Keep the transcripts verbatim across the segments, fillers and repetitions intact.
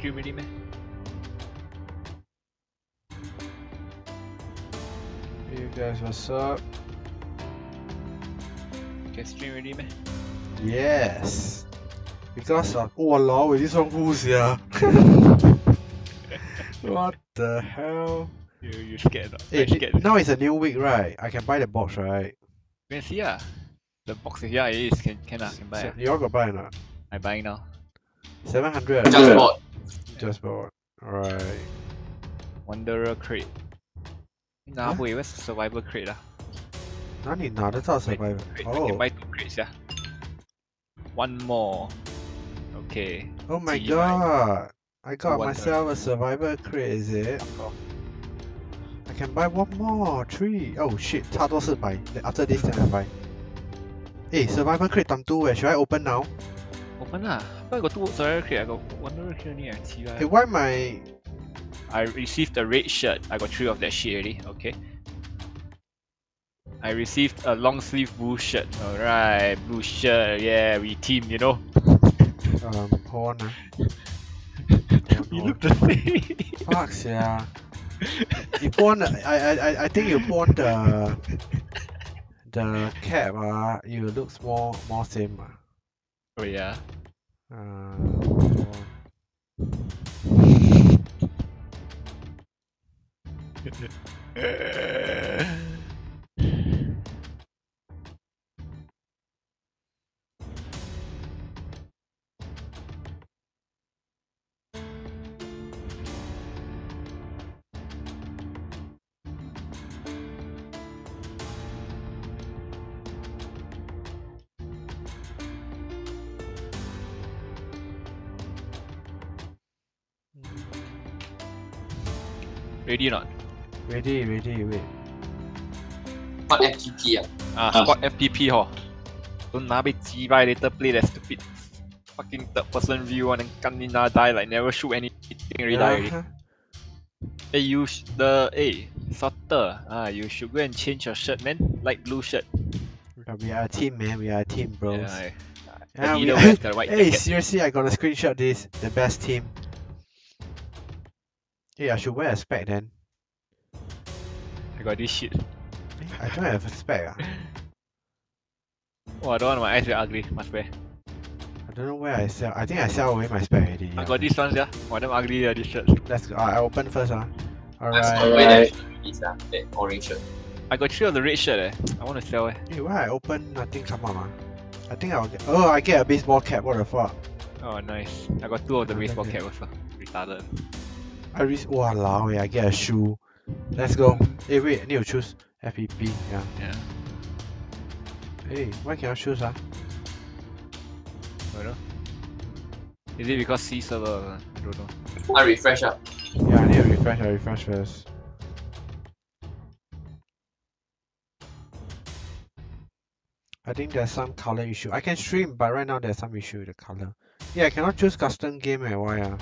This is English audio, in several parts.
स्ट्रीमिटी में। Hey guys, what's up? Streamity में? Yes. Because of oh wow, this song who's yeah. What the hell? You you scared? Hey, scared. Now it's a new week, right? I can buy the box, right? Can see ah, the box is yeah, it is can can ah can buy. So, you all got buy or not? I'm buying now. Seven hundred. Just bought. Just bought. Right. Wanderer crate. Nah, wait, where's the survivor crate ah? I need another survivor. Oh. I can buy two crates, yeah. One more. Okay. Oh my god! I got myself a survivor crate, is it? I can buy one more. Three. Oh shit! 差多四百. After this, then I buy. Hey, survivor crate time two. Should I open now? Open lah. I got two survivor crate. I got one crate only. Hey, why my? I received a red shirt. I got three of that shit already. Okay. I received a long sleeve blue shirt. Alright, blue shirt, yeah, we team, you know. Um, hold on. You look the same. Fuck, yeah. You pawn, I, I, I think you pawned the the cap, uh, you look more, more same. Uh. Oh, yeah. Uh, Ready or not? Ready, ready, wait. Squad F T P ah. Ah, squad F T P ho. Don't nabe jibai later play that stupid fucking third person view and kanina die like never shoot anything already die. Hey you the hey Sutter ah you should go and change your shirt man, light blue shirt. We are a team man, we are a team bros. Yeah, yeah, we, way, the right hey jacket. Seriously I gotta screenshot this, the best team. Yeah, I should wear a spec then. I got this shit. I don't have a spec. Ah. Oh, I don't want my eyes to be ugly. Must wear. I don't know where I sell. I think I sell away my spec already. I yeah. got this one, yeah. Oh, them ugly, yeah, this shirt. Let's go. Uh, I open first, ah. Uh. Alright. Let's go right. This, uh, that orange shirt. I got three of the red shirt, eh. I want to sell, eh. Hey, why I open, nothing come up, ah. I think I'll get. Oh, I get a baseball cap. What the fuck? Oh, nice. I got two of the oh, baseball cap also. Retarded. I risk. Wow, I get a shoe. Let's go. Hey, wait, I need to choose F P P. Yeah. Yeah. Hey, why can't I choose? Ah? I don't know. Is it because C server? I don't know. I refresh up. Yeah, I need to refresh. I refresh first. I think there's some color issue. I can stream, but right now there's some issue with the color. Yeah, I cannot choose custom game. Eh? Why? Ah?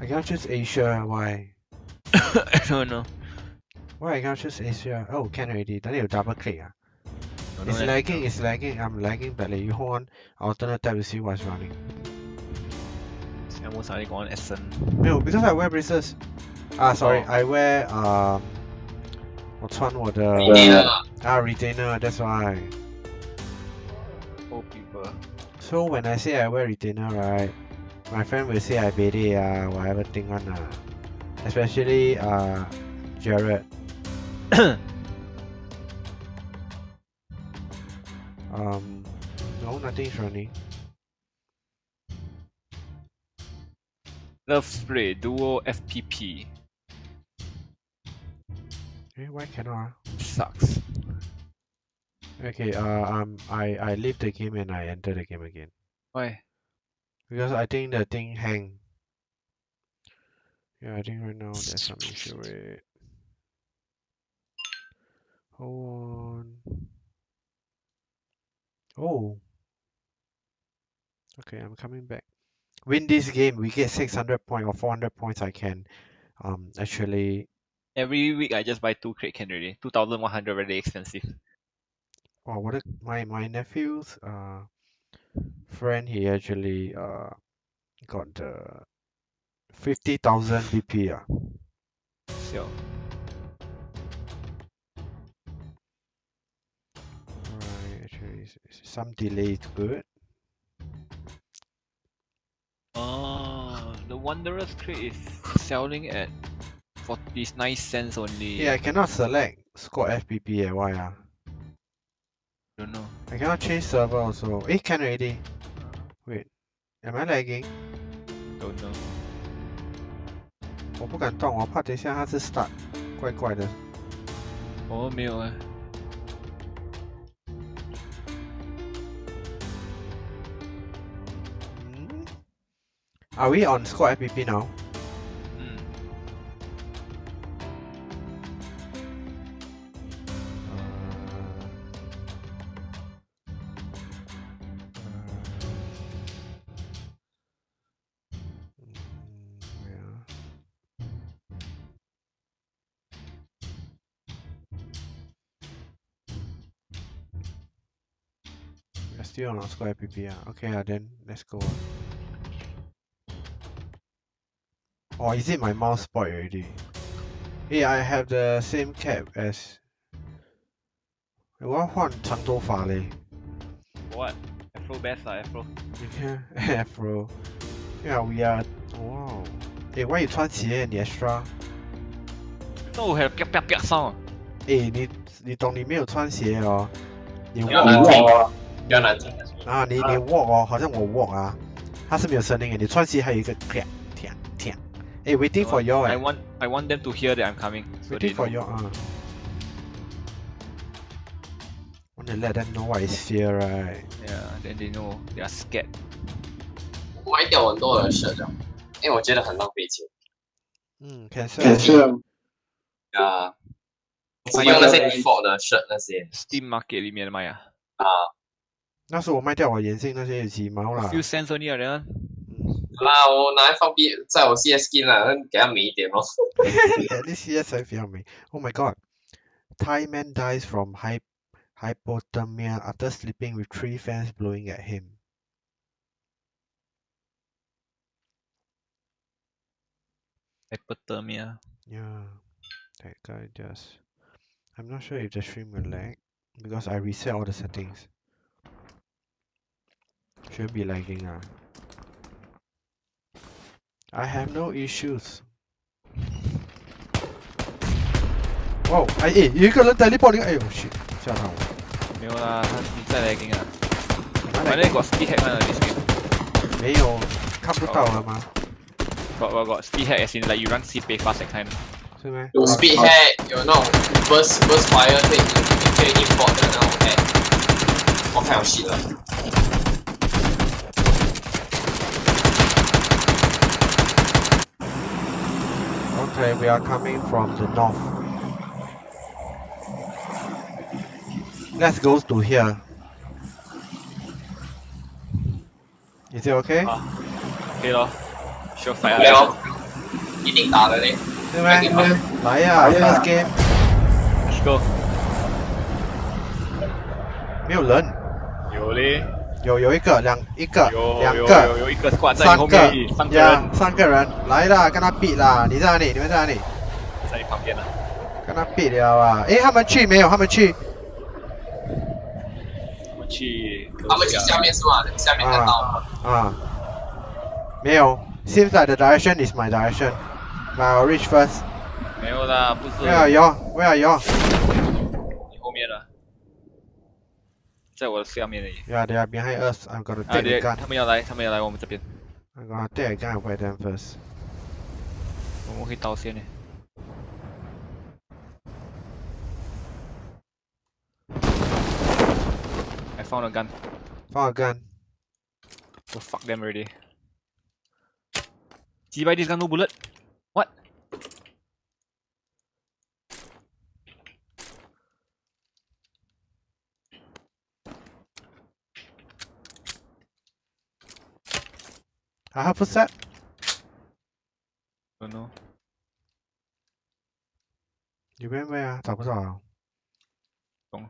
I cannot choose Asia, why? I don't know. Why I cannot choose Asia? Oh, can already. Then you double click. Ah. No, it's no, lagging, no. it's lagging. I'm lagging badly. You hold on alternate tab to see what's running. I almost already got on Essen. No, because I wear braces. Ah, sorry. Oh. I wear, um... I retainer. Ah, retainer, that's why. Old people. So when I say I wear retainer, right? My friend will say I bede ah, whatever thing one ah. Especially uh, Jared. um, no, nothing's running. Love Spray Duo F P P. Eh, why cannot? Sucks. Okay, uh, um, I I leave the game and I enter the game again. Why? Because I think the thing hang. Yeah, I think right now there's some issue with it. Hold on. Oh. Okay, I'm coming back. Win this game, we get six hundred points or four hundred points. I can um actually. Every week I just buy two crate can already. two thousand one hundred really expensive. Oh, what a, my my nephews uh. friend he actually uh got the fifty thousand B P. Ah. So. Alright, actually, some delay is good. Oh, the Wanderer's Crate is selling at forty-nine cents only. Yeah, I cannot select Squad F P P. Eh? Why? Ah? Don't know. I cannot change server also. Eh, can already. Wait, am I lagging? Don't know. 我不敢动, 我怕等一下它是 start 怪怪的. 我没有啊. Are we on Squad F P P now? Mm. Uh, uh, yeah. We're still on Squad F P P, yeah. Okay, yeah, then let's go. Or is it my mouse spoiled already? Hey, I have the same cap as... I want to change my hair. What? Afro best ah, Afro. Afro. Yeah, we are... Wow. Hey, why you wear shoes and extra? No, have piak piak piak sound. Hey, you... You don't know you don't wear shoes. You walk... You walk... Ah, you walk... Like I walk. It's not a sound. You wear shoes, there's a clap. Hey, waiting oh, for y'all. I want, I want them to hear that I'm coming. So waiting for y'all. Uh. Want to let them know what is fear, right? Yeah, then they know they are scared. 我卖掉很多的社长，因为我觉得很浪费钱。 嗯, cancel. Yeah. 我用那些 default 的 shirt 那些。 Steam Market 里面的卖啊。 啊。 那时我卖掉我眼镜那些也几毛啦。 Few cents only 啊，人。 啦，我拿来放在我 C S skin 啦，给它美一点咯。 This C S 才比较美。 Oh my god, Thai man dies from hypothermia after sleeping with three fans blowing at him. Hypothermia. Yeah, that guy just. I'm not sure if the stream will lag because I reset all the settings. Shouldn't be lagging ah. I have no issues. Wow, I eh, 有一个人 teleport 你，哎呦 shit， 吓到我。没有啦，你再来 king 啊。反正 got speed hack 吗？你 speed？ 没有，看不到了吗 ？Got got got speed hack as in like you run speed fast that kind。是吗？有 speed hack， 有那种 burst burst fire 可以可以 import 的那种 hack。我太有戏了。 Okay, we are coming from the north. Let's go to here. Is it okay? Uh, okay lor. Sure fire. Leo, you need to hit it. Right? Yeah, first game. Let's go. 没有人。有嘞。有有一个两一个两个有有一个挂在后面三个人三个人来啦，跟他比啦！你在哪里？你们在哪里？在你旁边呢。跟他比了啊！哎，他们去没有？他们去？他们去？他们去下面是吗？下面看到吗？啊。没有。Seems like the direction is my direction. I'll reach first. 没有啦，不是。Where are you? Where are you? 你后面了。 在我的下面而已。Yeah, they are behind us. I'm gonna take a gun. 他们要来，他们要来我们这边。I'm gonna take a gun at them first. 我们可以倒线呢。I found a gun. Found a gun. Go fuck them already. G B this gun no bullet. What? How was that? Don't know. You went where? 找不到。懂。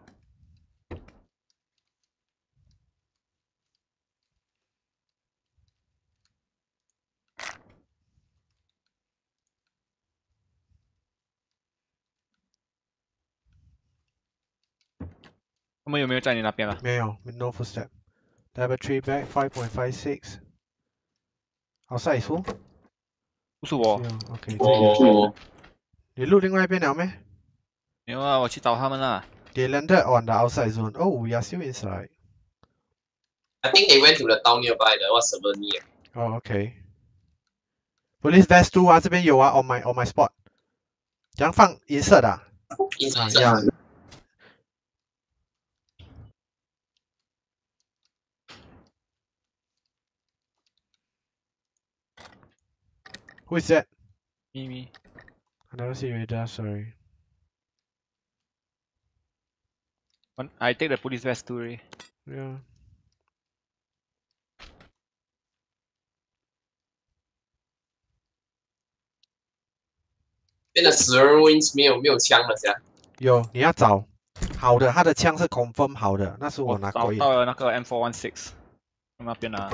他们有没有在你那边啊？没有 ，no footstep. Level three back five point five six. Outside is who? 不是我。OK， 我。你路另外一边了没？没有啊，我去找他们了。They landed on the outside zone. Oh, we are still inside. I think they went to the town nearby. The what's the name? Oh, okay. Police vest two 啊，这边有啊 ，on my on my spot。怎样放银色的、啊？银色的。啊 yeah. Who is that? Me, me. I never see radar, sorry. I take the police vest too, right? Yeah. Then the zero wins 没有没有枪了，是吧？有，你要找好的，他的枪是 confirm 好的，那是我拿过一。找到了那个 M four one six， 从那边拿。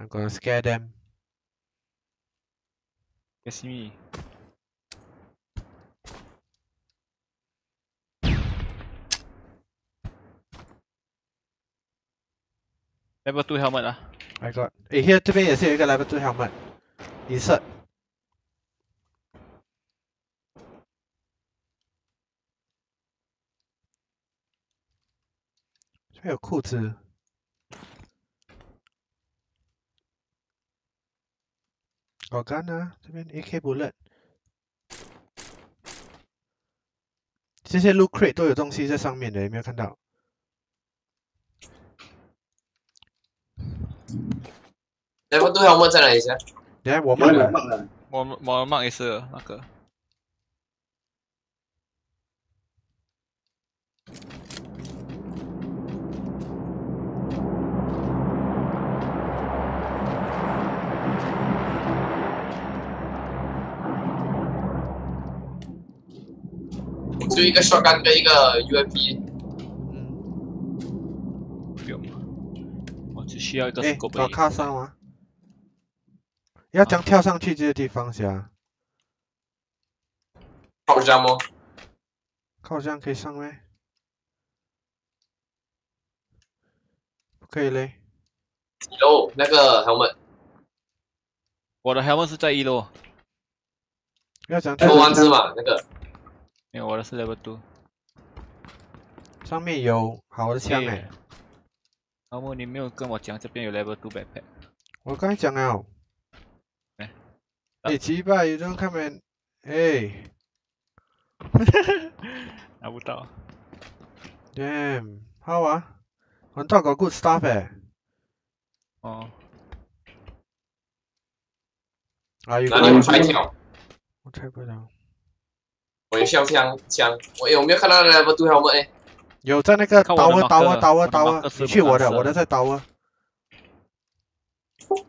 I'm gonna scare them. You see me. Level two helmet ah. I got. Eh, here 这边也是有一个 level two helmet. Insert.这边有裤子。 搞干啊！这边 A K 不认，这些 loot crate 都有东西在上面的，有没有看到？来，我都要梦再来一下。来，我梦了，我我梦也是那个。就一个 shotgun 跟一个 U M P， 嗯，不用，我只需要一个 scope。哎，搞卡上吗？要将跳上去这个地方下。靠山吗？靠山可以上吗？不可以嘞。一楼那个 helmet， 我的 helmet 是在一楼。要讲跳弯子嘛，那个。 没有，我的是 level two。上面有好的枪哎。老莫，你没有跟我讲这边有 level two backpack。我刚才讲了。哎，你击败有人开门，哎。拿不到。Damn， 好啊，我到个 good stuff 哎。哦。哪里有拆掉？我拆不了。 我有笑枪枪，我有没有看到 level two helmet 哎？有在那个刀啊刀啊刀啊刀啊，你去我的，我的在刀啊。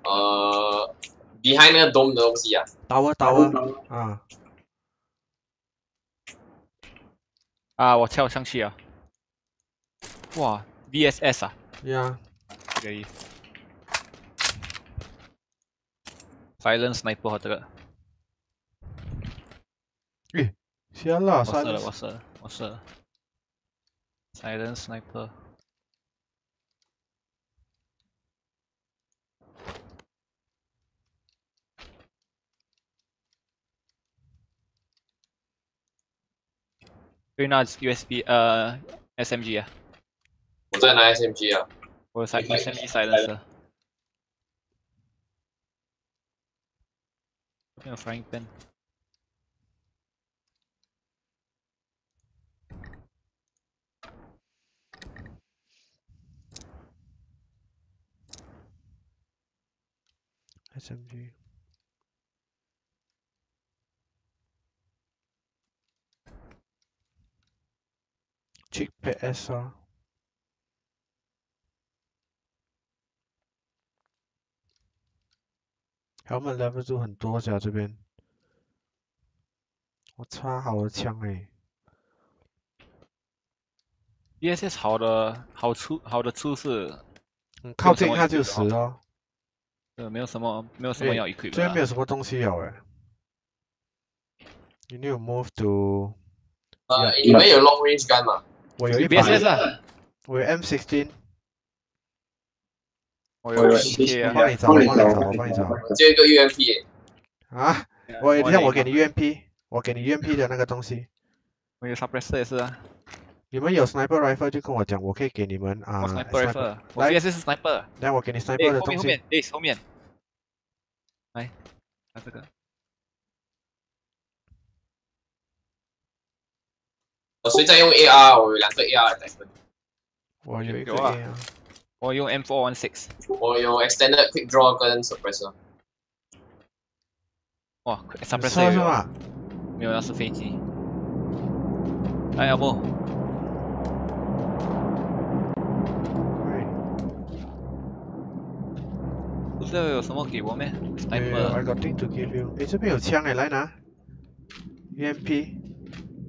呃 ，behind 那个 dome 的东西啊。刀啊刀啊啊！啊，我跳上去啊！哇 ，V S S 啊！呀，可以。Silent sniper 和这个。咦？ 天啦！我射了，我射了，我射了。Silent Sniper。对，拿 U S B 呃 S M G 啊。我在拿 S M G 啊。我 S M G Silence。这边有 Frying Pan。 S M G。Cheap P S 啊！他们 level 就很多家这边，我插好的枪哎 ！E S S 好的好处好的处是，嗯，靠近它就死哦。 呃，没有什么，没有什么要 equip 的。这边没有什么东西有哎。You need to move to... Uh, yeah. Invent your long range gun lah. Or your B S S lah. Or your M sixteen. Or your M K. 帮你找，帮你找，帮你找。 只有一个U M P耶。 啊？ 我等一下我给你U M P， 我给你U M P的那个东西。 我有suppressor也是啊。 你们有 sniper rifle 就跟我讲， 我可以给你们 啊 sniper rifle。 我 B S S sniper。 来，我给你 sniper 的东西。 后面， 后面。 来， 拿这个。 我谁在用 A R？ 我有两个A R的。 我有一个A R。 我用 M four one six。 我有 extended quick draw 跟 suppressor。 哇 ，suppressor 有？没有，那是飞机。哎呀不！不是有什么给我咩 ？Sniper。I got thing to give you。哎，这边有枪哎，来拿。U M P。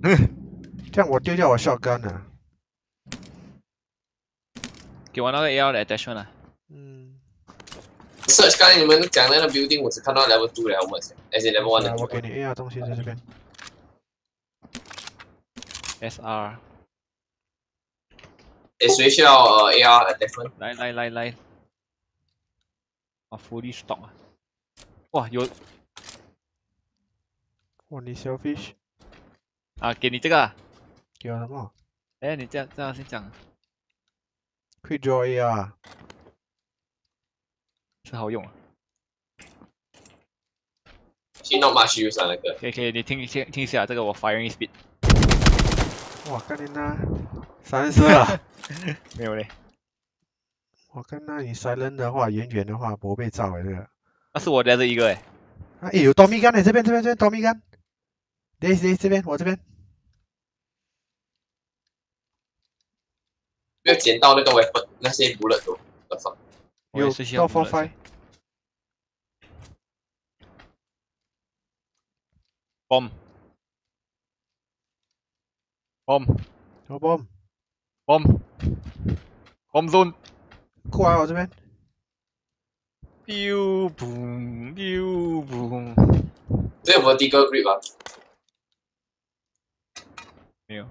嗯。 这样我丢掉我 shotgun 了。给我那个 A R 的 attachment 啊。嗯。search 刚才你们讲那个 building， 我只看到 level two 的 helmet， 而且 level one 的。我给你 A R 东西在这边。S R。哎，谁需要呃 A R attachment？ 来来来来。啊 ，fully stock 啊。哇，有。哇，你 selfish。啊，给你这个。 给我什么？哎，你这样这样先讲。Quick Draw A R， 是好用啊。先 not much use 啊那个。可以可以，你听听听一下这个我 firing speed。哇，干你那三十啊！没有嘞。我看那你 silent 的话，远远的话不会被照哎这个。那是我的这一个哎。哎，有 Tommy Gun 哎，这边这边这边 Tommy Gun。对对，这边我这边。 没有捡到那个 weapon， 那些 bullet 都，我操！有到 four five， bomb，bomb，有 bomb，bomb，bomb zone， 过来我这边，丢嘣丢嘣，这有没有第一个 grip 啊？没有。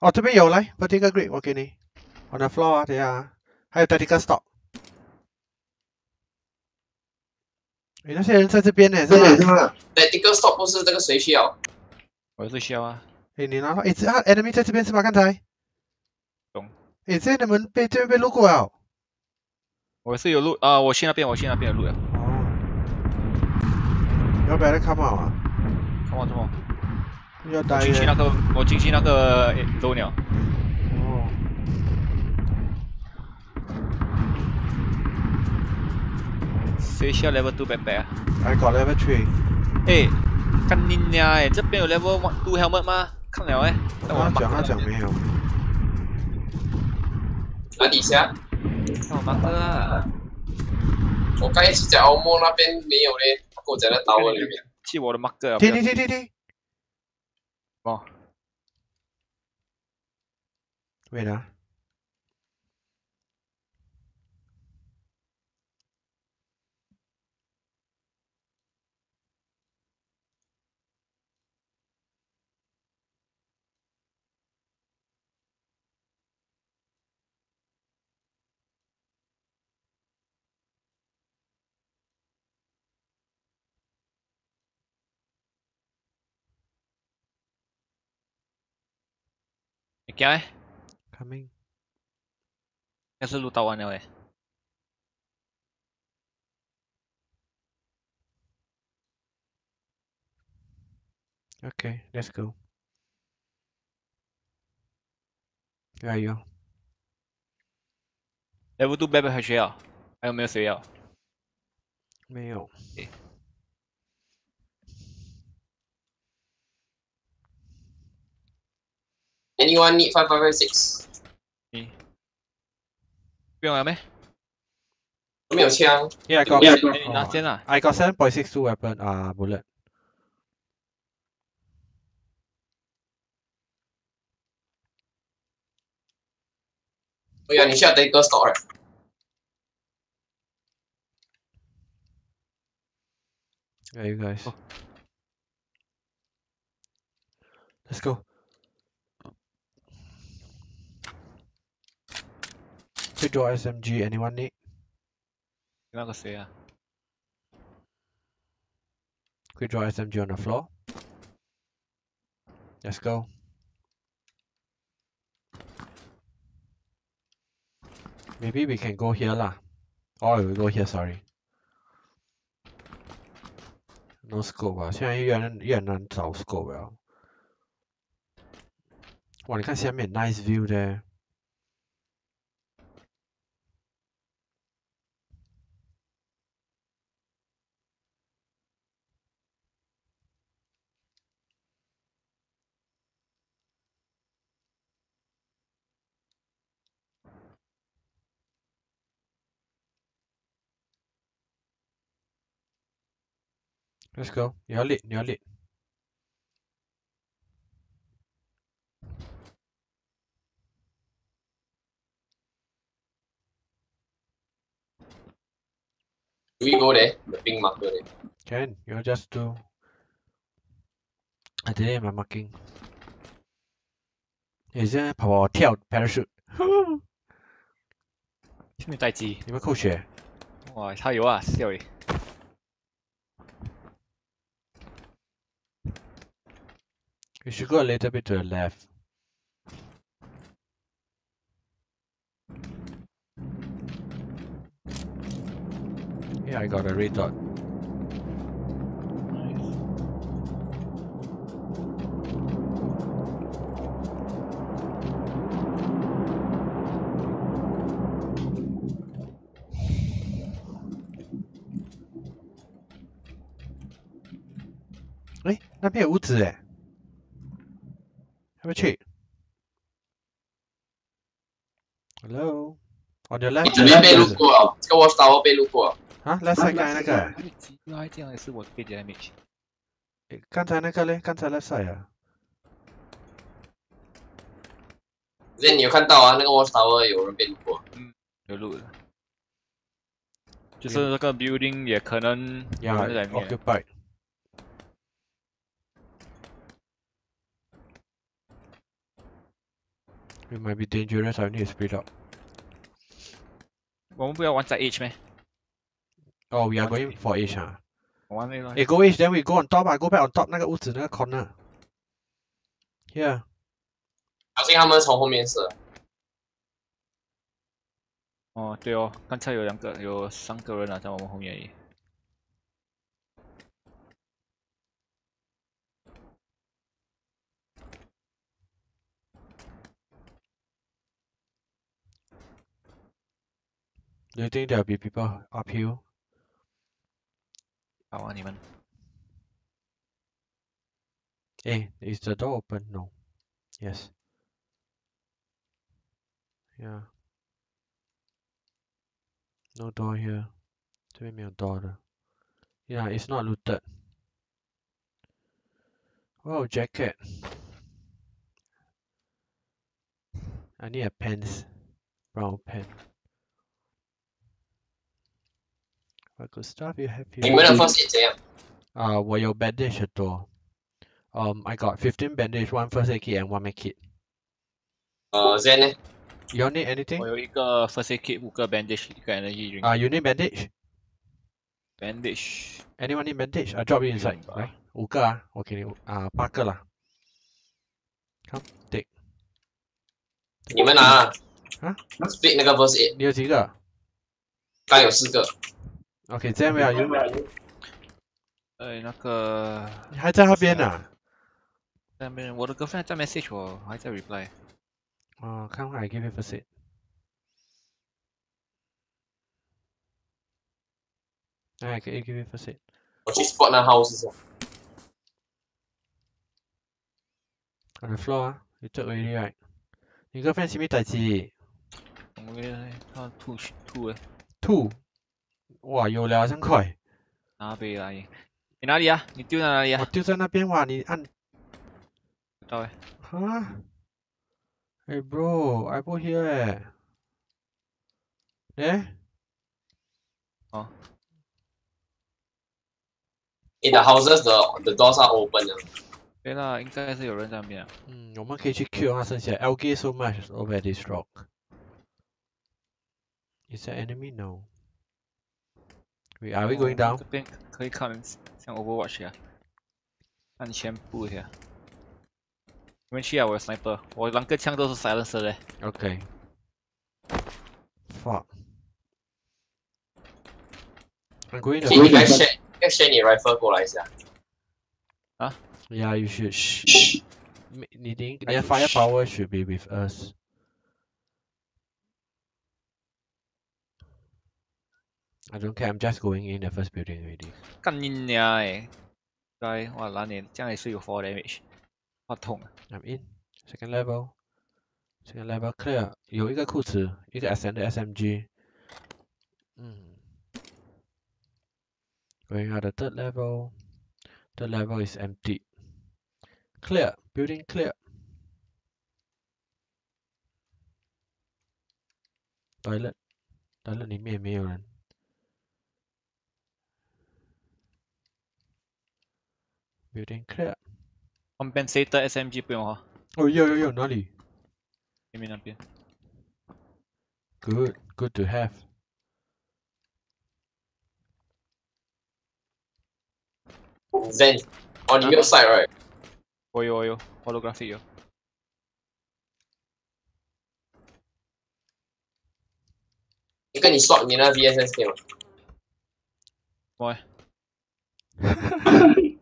哦，这边有来 vertical grip， 我给你 ，on the floor 啊，等下啊，还有 tactical stock。哎，那些人在这边呢，这边是吧 ？tactical stock 不是这个谁需要？我最需要啊。哎，你拿到，哎，这啊 enemy 在这边是吧？刚才。懂。哎，这你们被这边被路过了。我是有路啊，我去那边，我去那边有路了。哦。要不要来看嘛？看我怎么？ 要打进去那个，我进去那个斗鸟。哦。谁需要 level two 白白啊 ？I got level three。哎，干你娘哎！这边有 level one two helmet 吗？看了哎。他讲他讲没有。哪底下？看我马克啊！我刚才去讲欧莫那边没有嘞，给我讲在刀里面。去我的马克啊！停停停停停！ 哦，为啥？行诶 ，coming， 要是路到完了诶。Okay, let's go. Where are you? Level two baby 还需要？还有没有谁要？没有。Okay. Anyone need five five five six？ 嗯，不用了咩？没有枪。Yeah, I got. Yeah, 拿先啦。I got seven point six two weapon 啊 ，bullet。对啊，你需要 take a stock。Yeah, you guys. Oh. Let's go. Two door S M G, anyone need? Not gonna say, uh. Quick draw S M G on the floor. Let's go. Maybe we can go here lah. Oh, we go here, sorry. No scope ah, 现在越来越难找 scope 了。 哇，你看下面 nice view there. Let's go. You're lit, you're lit. Do we go there? The pink marker there. Can you just do? I didn't have my marking. Is there a power tail parachute? Woo! 是没带机，你们扣血？哇，他有啊，笑诶！ We should go a little bit to the left. Yeah, I got a red dot. Nice. Hey, 那边有屋子哎。 Have a check. Hello. On your left. 这边被路过了，这个 watch tower 被路过了。啊 ，left side 刚才那个。那还这样也是我被 damage。诶，刚才那个嘞？刚才 left side 啊。之前你有看到啊？那个 watch tower 有人被路过。嗯，有路的。就是那个 building 也可能有人在里面。Yeah, it might be dangerous. I need to speed up. We are one side each, man. Oh, we are going for each, huh? One way. Hey, go each, then we go on top. I go back on top. 那个屋子那个 corner. Yeah. 小心他们从后面射。哦，对哦，刚才有两个，有三个人啊，在我们后面而已。 Do you think there'll be people uphill? I want even. Hey, is the door open? No. Yes. Yeah. No door here. There is no door. Yeah, it's not looted. Oh, jacket. I need a pants. Brown pants. What good stuff you have here? You want to first aid 怎样？啊，我有 bandage 很多。Um, I got fifteen bandage, one first aid kit and one med kit. 呃 ，Zen 呢 ？You need anything? 我有一个 first aid kit， 五个 bandage， 一个 energy drink。啊 ，You need bandage? Bandage. Anyone need bandage? I drop you inside. 来，五个啊，我给你啊，八个啦。Come take. 你们拿啊 ？Split 那个 first aid。你有几个？刚有四个。 Okay, then where are you? 哎，那个你还在那边呢？那边我的 girlfriend 在 message 我，还在 reply。哦，看会 I give you first aid。哎，可以 give you first aid。我去 spot 那 house 是吧 ？On the floor 啊 ，you took already right？ 你 girlfriend 是咪大只？我咧，他吐吐诶。吐。 哇，有两千块！拿回来，你哪里啊？你丢在哪里啊？我丢在那边哇！你按，到哎。啊？哎 ，bro，I put here 哎。哎？哦。in the houses the the doors are open. 对啦，应该是有人在那边啊。嗯，我们可以去 Q 他身下。L G so much over this rock. Is there enemy? No. We are we going down? 这边可以靠人像 Overwatch 啊，按前步一下。你们去啊，我有 sniper， 我两个枪都是 silencer 嘞。Okay. Fuck. I'm going to. 你该选，该选你 rifle 过来一下。啊？ Yeah, you should. Shh. You think their firepower should be with us? I don't care. I'm just going in the first building already. Guy, wow, Lanin, this is still four damage. What hurt? I'm in. Second level. Second level clear. 有一个裤子，一个 S M 的 S M G。嗯。Going out the third level. The level is empty. Clear. Building clear. Toilet. Toilet 里面没有人。Building clear. Compensator S M G 不用哈。哦，有有有，哪里？前面那边。Good. Good to have. Zen on your side, right? Oh, yo, yo, holographic, yo. You can swap your V S S game. Why?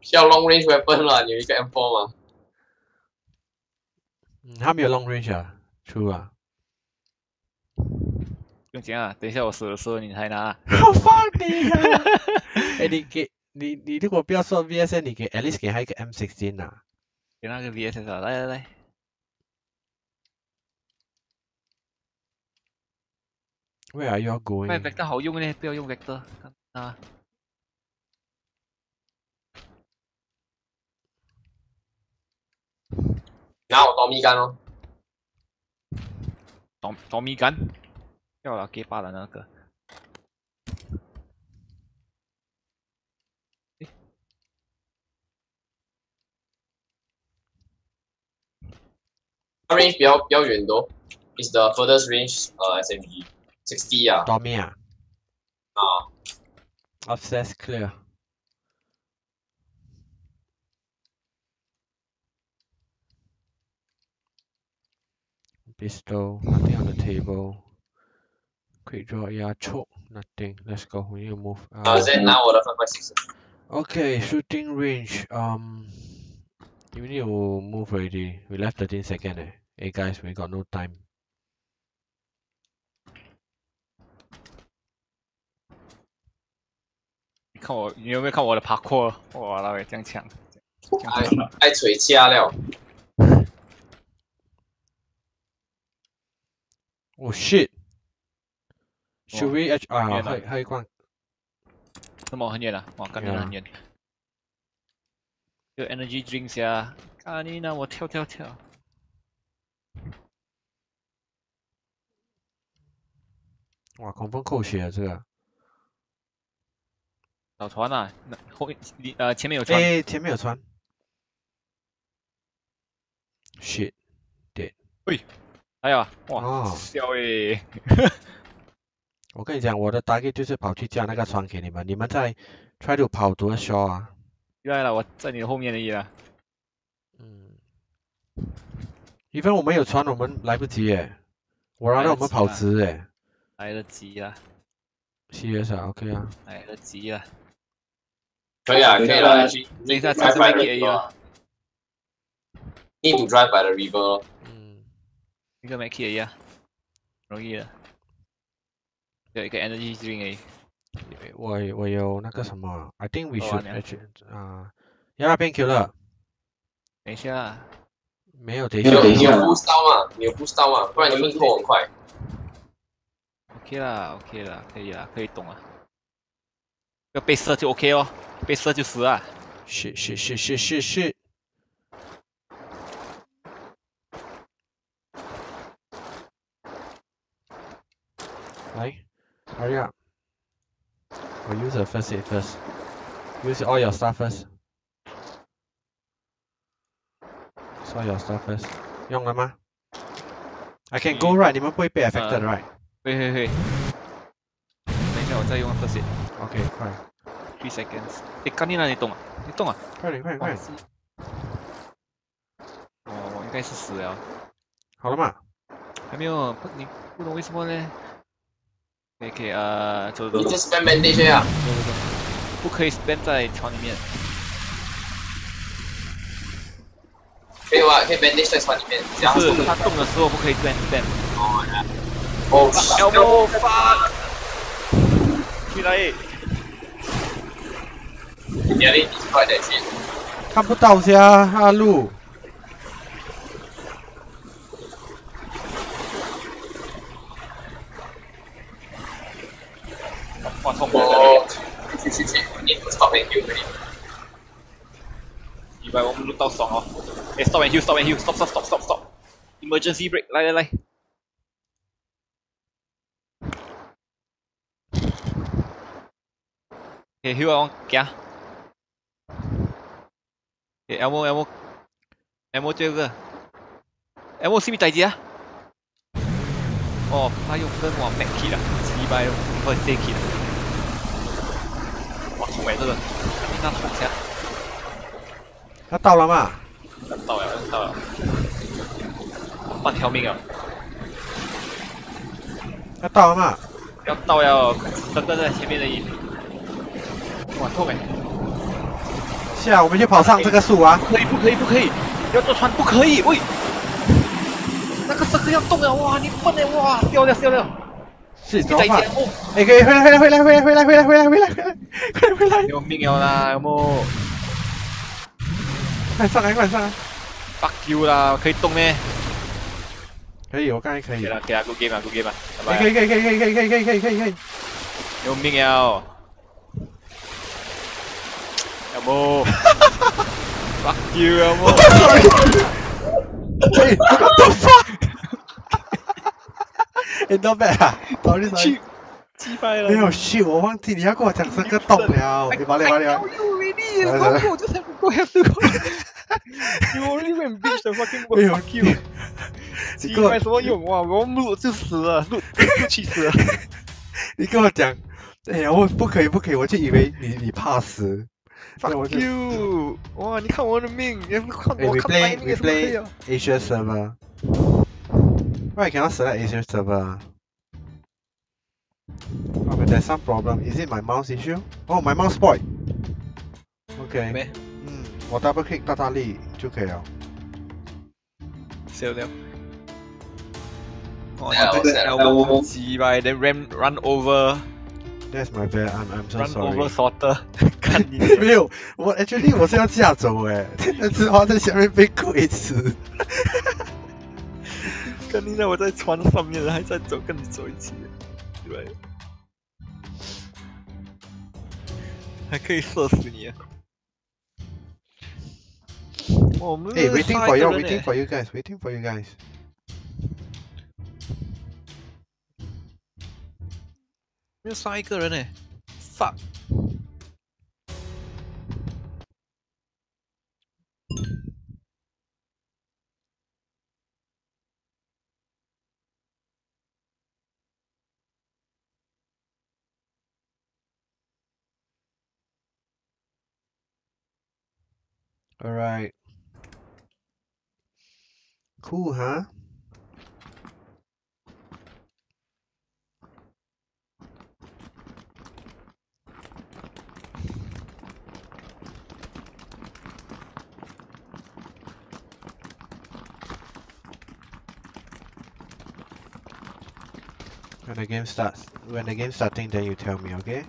需要 long range weapon 啦，你有一个 M four 吗？嗯，他没有 long range 啊，出啊。不用讲啊，等一下我死的时候你才拿。我放你啊！哎，你给。 你你如果不要说 V S S， 你给 at least 给他一个 M sixteen 呐，给那个 V S S 啊，来来来，喂啊，要 going？ 喂 ，vector 好用呢，不要用 vector 啊。拿我 Tommy gun 哦 ，Tommy gun， 要拿 K 八的那个。 Range 比较比较远的 ，is the furthest range 呃 S M G sixty 啊。Tommy 啊。啊。Obsessed clear。Pistol nothing on the table. Quick draw yeah choke nothing. Let's go. We need to move. Uh, Zen 拿我的five by six。Okay, shooting range um. We need to move already. We left thirteen seconds. Eh? Hey guys, we got no time. You can see my parkour. Wow, that's so strong. I I chui chia liao. Oh shit! Should we H R? 还还一关？那么很远啊！哇，感觉很远。 有 energy drinks 呀！看你呢，我跳跳跳。哇，狂风扣血啊，这个。找船啊，后你呃前面有船。哎，前面有船。Shit， 对。喂，哎呀，哇，笑哎！我跟你讲，我的 target 就是跑去加那个船给你们，你们在 try to 跑多少啊？ 来了，我在你的后面而已啦。嗯，一般我们有船，我们来不及耶。我让我们跑直耶。来得及啦。C S 啊 ，OK 啊。来得及啦。可以啊，可以啦。等一下才是卖地而已啦。Need to drive by the river。嗯，一个 Mackie 而已啊，容易的。有一个 energy drink 而已。 我我有那个什么 ，I think we should 啊，要那边 Q 了。等一下，没有等一下。你有 boost 到吗？你有 boost 到吗？不然你们拖很快。OK 啦 ，OK 啦，可以啦，可以懂啊。要被射就 OK 哦，被射就死啊。是是是是是是。来，好呀。 I'll use the first aid first. Where's all your stuff first? It's all your stuff first. Yong Lama. I can go right, 你们不会被 affected right? 会会会。等一下我再用 first aid. Okay, 快。Three seconds. 哎，看你那里动啊，你动啊！快点快点快！哦，我应该是死了。好了吗？还没有，不，你不懂为什么呢？ Okay, uh, 走走走。你就 spam bandage 啊！走走走，不可以 spam 在床里面。可以吧？可以 bandage 在床里面。不是，他动的时候不可以 spam spam。哦，要不发？起来！压力挺快的，其实。看不到家哈路。哇，痛哦！去去去，你不操没 heal 可以？以为我们录到爽哦！哎 ，stop and heal，stop and heal，stop stop stop stop stop，emergency break， 来来来。哎 ，heal 啊，行。 Elmo Elmo Elmo 这个 ，Elmo 是咪大只啊？哦，他用跟我 back 起啦，失败咯，或者 stay 起啦。哇，痛哎这个，那痛一下。他到了吗？到了，到了。半条命啊！他到了吗？要到了，等等在前面的一。哇，痛哎！ 下，我们就跑上这个树啊！可以不可以？不可以！要坐船不可以！喂，那个绳子要动了！哇，你笨哎！哇，掉了掉了！是怎么办？哎，可以回来回来回来回来回来回来回来回来回来回来！有命要啦，有木？快上来快上来 ！Fuck you 啦，可以动咩？可以，我刚才可以。给他给他 good game 啊 good game 啊！可以可以可以可以可以可以可以可以可以可以！有命要！ Elmo, fuck you, Elmo. Hey, what the fuck? It's not bad, ah. Sorry, sorry. 击败了。没有 shit， 我忘记你要跟我讲这个洞了。你把你把你。I know you already. 然后我就才不过 have to. You already went bitch the fucking boy. Fuck you. 击败什么用啊？我录就死了，录录气死了。你跟我讲，哎呀，我不可以不可以，我就以为你你怕死。 Fuck you！ 哇，你看我的命，你看我看白命也是可以啊。Asia server， why cannot select Asia server？ Oh, but there's some problem. Is it my mouse issue? Oh, my mouse spoil. Okay. 嗯，我 double click 大大力就可以了。收掉。哦，对对，我我击败 ，then run run over. That's my bad. I'm I'm so sorry. Run over sorter. 没有，我 actually 我是要架走哎，那只花在下面被鬼吃。刚才我在船上面，还在走，跟你走一起，对。还可以射死你、啊。我们哎 ，waiting for you, waiting for you guys, waiting for you guys. 又杀一个人哎 ，fuck。 All right. Cool, huh? When the game starts, when the game starting, then you tell me, okay?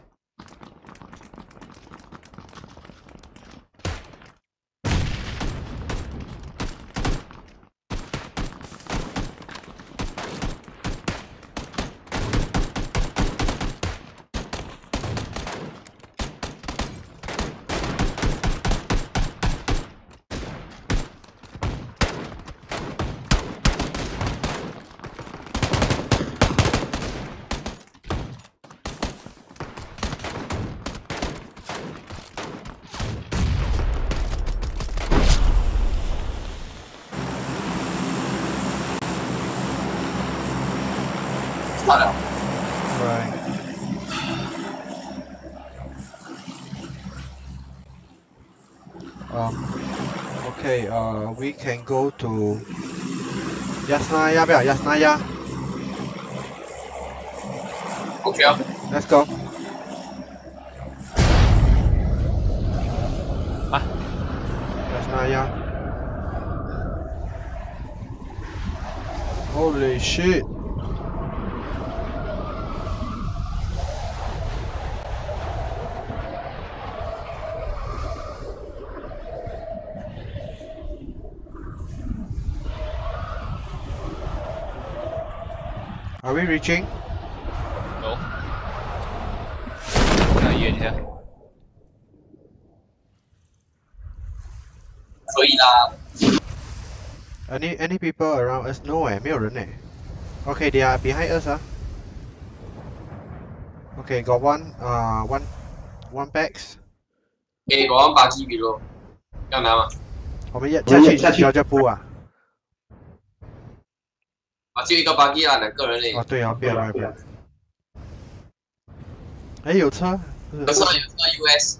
cut out. Right. Um, okay, uh, we can go to Yasnaya. Yasnaya. Okay. Let's go. Ah. Yasnaya. Holy shit. Are we reaching? No. Not yet, yeah. 可以啦. Any any people around us? No, eh, 没有人 eh. Okay, they are behind us, ah. Okay, got one, uh, one, one bags. Okay, got one baggy below. 要拿吗？我们要下去下去要这步啊。啊，就一个baggy啊，两个人嘞。啊，对啊，不要不要。哎，有车。有车有车 U S。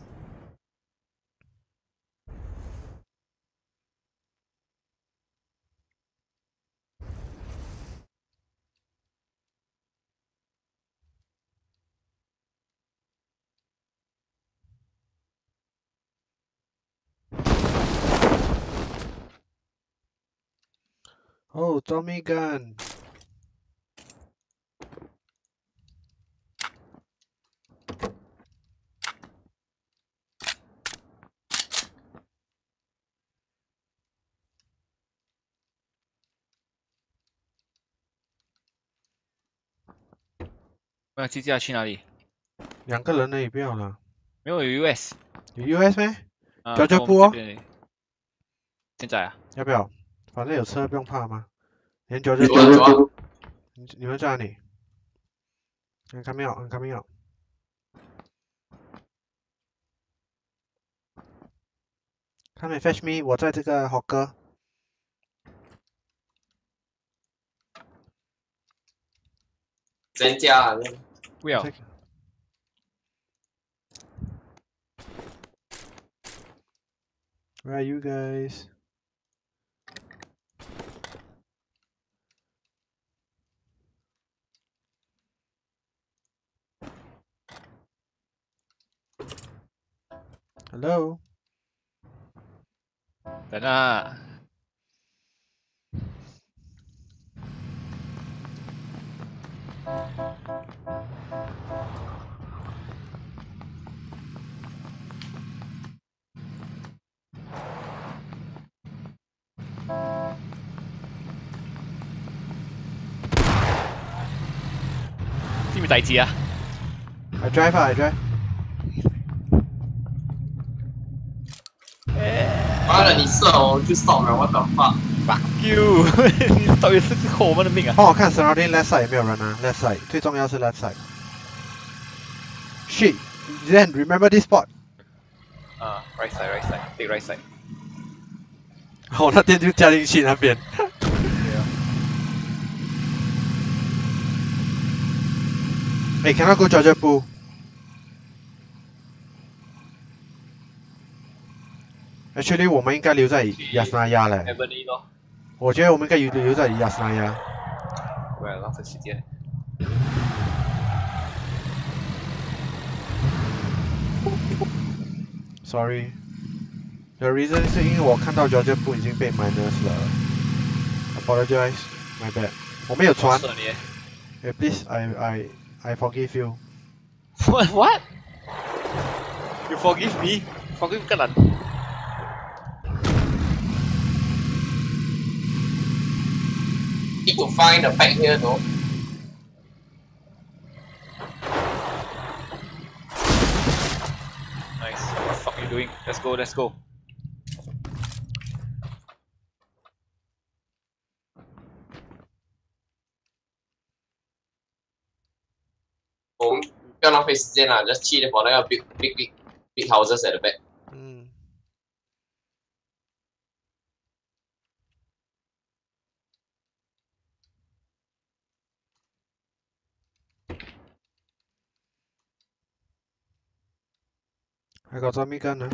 Oh, Tommy gun. Where is Jia? Where? 两个人呢也不要了。没有有 U S。有 U S 咩？交交步哦。现在啊？要不要？ 反正有车不用怕吗？连脚就走。你你们在哪里 ？I'm coming out, I'm coming out. Come and fetch me. 我在这个豪哥。增加不要。Where are you guys? Hello. Tana. Team Daitia. I drive. I drive. 完了，你射我就stop了，我怎么办 ？Fuck you！ 你到底是扣我们的命啊！帮我看surrounding left side有没有人啊 ？Left side 最重要是left side。Shit! Then remember this spot. 啊 ，right side, right side, big right side。我那天就加进去那边。哎 ，Can I go Georgia Pool? Actually， 我们应该留在Yasnaya嘞。我觉得我们应该留留在Yasnaya。不要浪费时间。Sorry， the reason 是因为我看到Georgia Pool已经被minus了。Apologize, my bad。我没有传。哎 ，please, I I I forgive you. What? What? You forgive me? Forgive 个人。 Need to find a bag here though. Nice. What the fuck are you doing? Let's go, let's go. Oh, don't waste time. Just cheat for the big, big, big, big houses at the back. Mm. I got a gun, huh?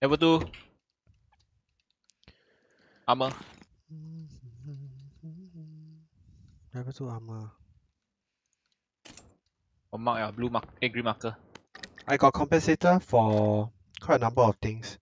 Hey, what do? Armor. Never do armor. One mark, yeah, blue mark, eh, green marker. I got compensator for quite a number of things.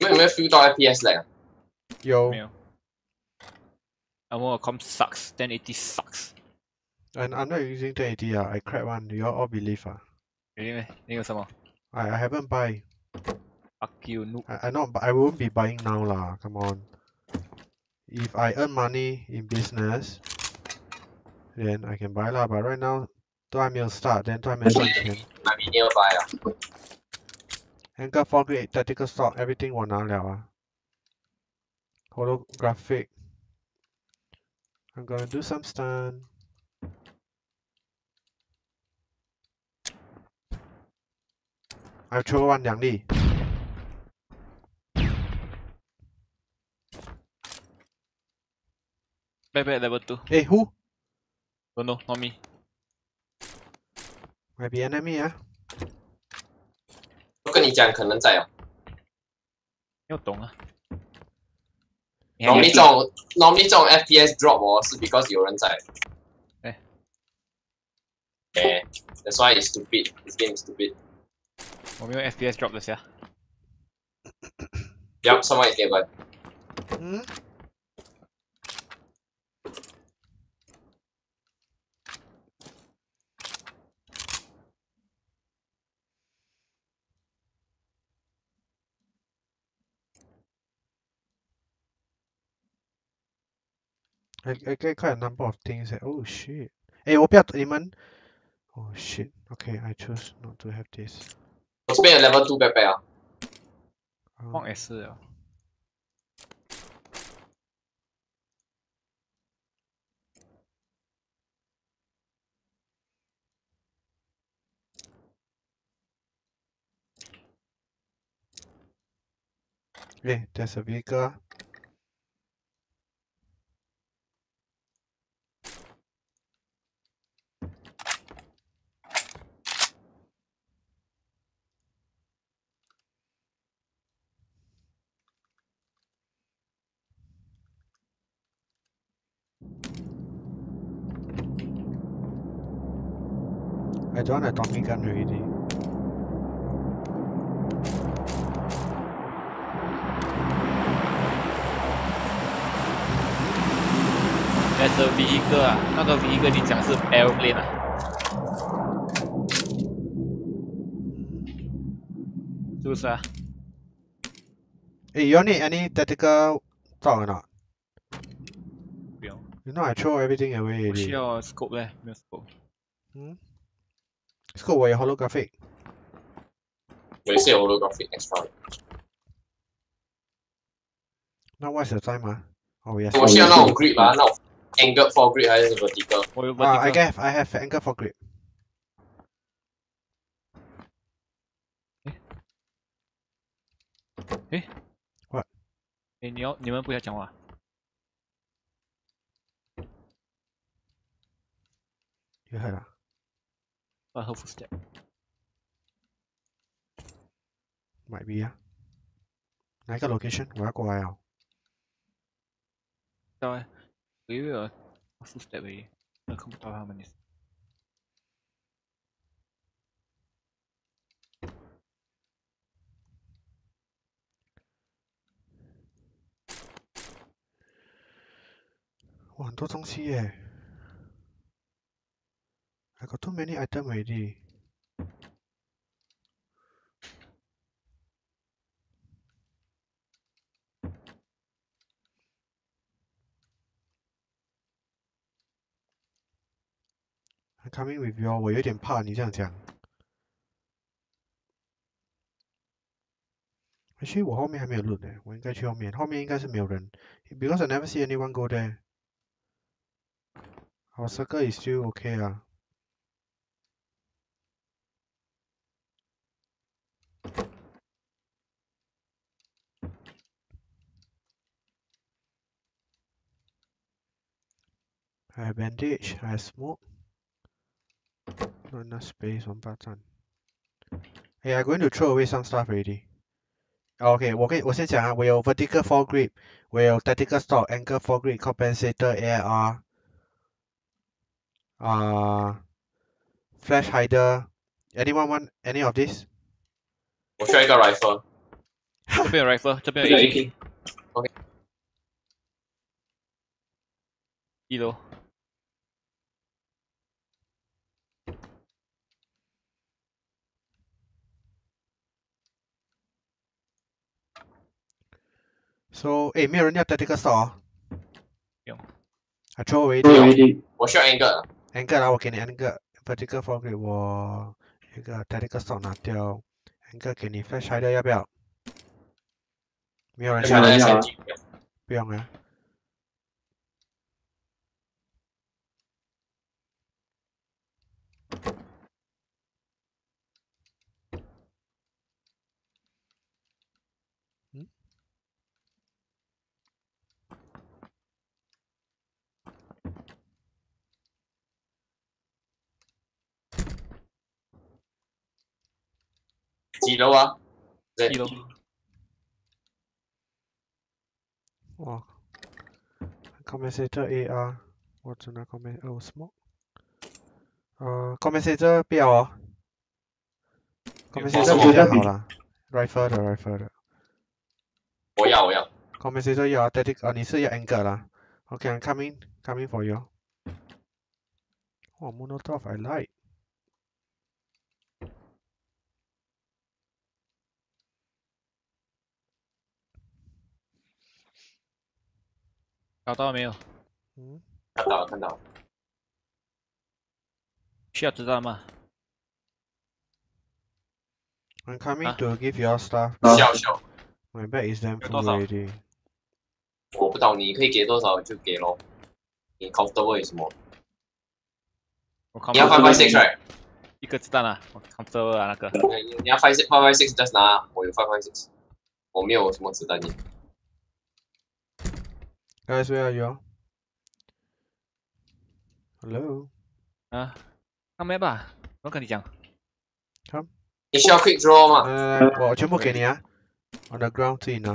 有没有 feel 到 F P S lag 啊？有。没有。And my comp sucks. ten eighty sucks. And I'm not using ten eighty ah. I cracked one. You all believe ah? Really? You got some? I I haven't buy. Fuck you, noob. I I not. I won't be buying now lah. Come on. If I earn money in business, then I can buy lah. But right now, though I may start, then I may not can. I may never buy ah. Anchor four grade tactical stock, everything one now. Holographic. I'm gonna do some stun. I've thrown one Yang Li. Back back level two. Hey, who? Don't know, not me. Might be enemy, yeah. 跟你讲，可能在哦。要懂啊。normally 这种 normally 这种 F P S drop 哦，是 because 有人在。哎。哎 ，That's why it's stupid. This game is stupid. 我没有 F P S drop 的下。Yup, someone is nearby. 嗯。I I get quite a number of things. Oh shit! Hey, 我不要你们。Oh shit! Okay, I choose not to have this. 我这边有 level two 贝贝啊。忘也是啊。Hey, there's a vehicle. I don't want a Tommy gun already. That's a vehicle 啊，那个 vehicle 你讲是 airplane 啊。是不是啊？诶 ，you need any tactical talk or not? 不用。You know I throw everything away already. 不需要 scope 嘞，没有 scope。嗯。 Let's go with holographic. We see holographic next time. Now what's the time, ah? Oh yes. Oh, shit, now grip, ah, now angle for grip, I have vertical. Ah, I have, I have angle for grip. Eh? What? Eh, 你要你们不要讲话。厉害了。 I hope it's dead. Might be, yeah. I got location. Where go I out? So, we will also step away. I'll come to how many. Wow, 很多东西耶。 I got too many items already. I'm coming with you. 我有点怕你这样讲。actually 我后面还没有 loot 呢，我应该去后面，后面应该是没有人 ，because I never see anyone go there. Our circle is still okay 啊。I have bandage, I have smoke. Not enough space on button. Hey, I'm going to throw away some stuff already. Okay, 我可以我先讲啊，我有 vertical foregrip， 我有 tactical stock, angle foregrip, compensator, A R, 啊 ，flash hider. Anyone want any of this? 我需要一个 rifle。这边有 rifle， 这边有 A K。OK。一楼。 So, eh, 没有人要 tactical stock 哦。有。I throw away it. 我需要 angle。angle 啦，我给你 angle。vertical foregrip 我一个 tactical stock 拿掉。angle 给你 flash hider 要不要？没有人要啊。不用啊。嗯？ 几楼啊？一楼。哇 ，compensator A R， 我只能 compens 哦 smoke， 呃 ，compensator 不要哦 ，compensator 比较好啦 ，rifle 的 rifle 的。我要我要 ，compensator 要 tactic 啊，你是要 angle 啦 ？Okay，I'm coming coming for you。哇 ，Molotov I like。 找到了没有？嗯，看到了，看到了。需要知道吗 ？I'm coming to give your stuff. 笑笑。My bag is damn full already. 我不懂，你可以给多少就给咯。你 comfortable 有什么？你要 five five six right？ 一个子弹啊，我 comfortable 啊那个。你你要 five five five six just 拿，我有 five five six， 我没有什么子弹你。 Guys, where are you? Hello. Ah, come here, ba. 我跟你讲。Come. 你需要 quick draw 吗？来来来，我全部给你啊。On the ground 自己拿。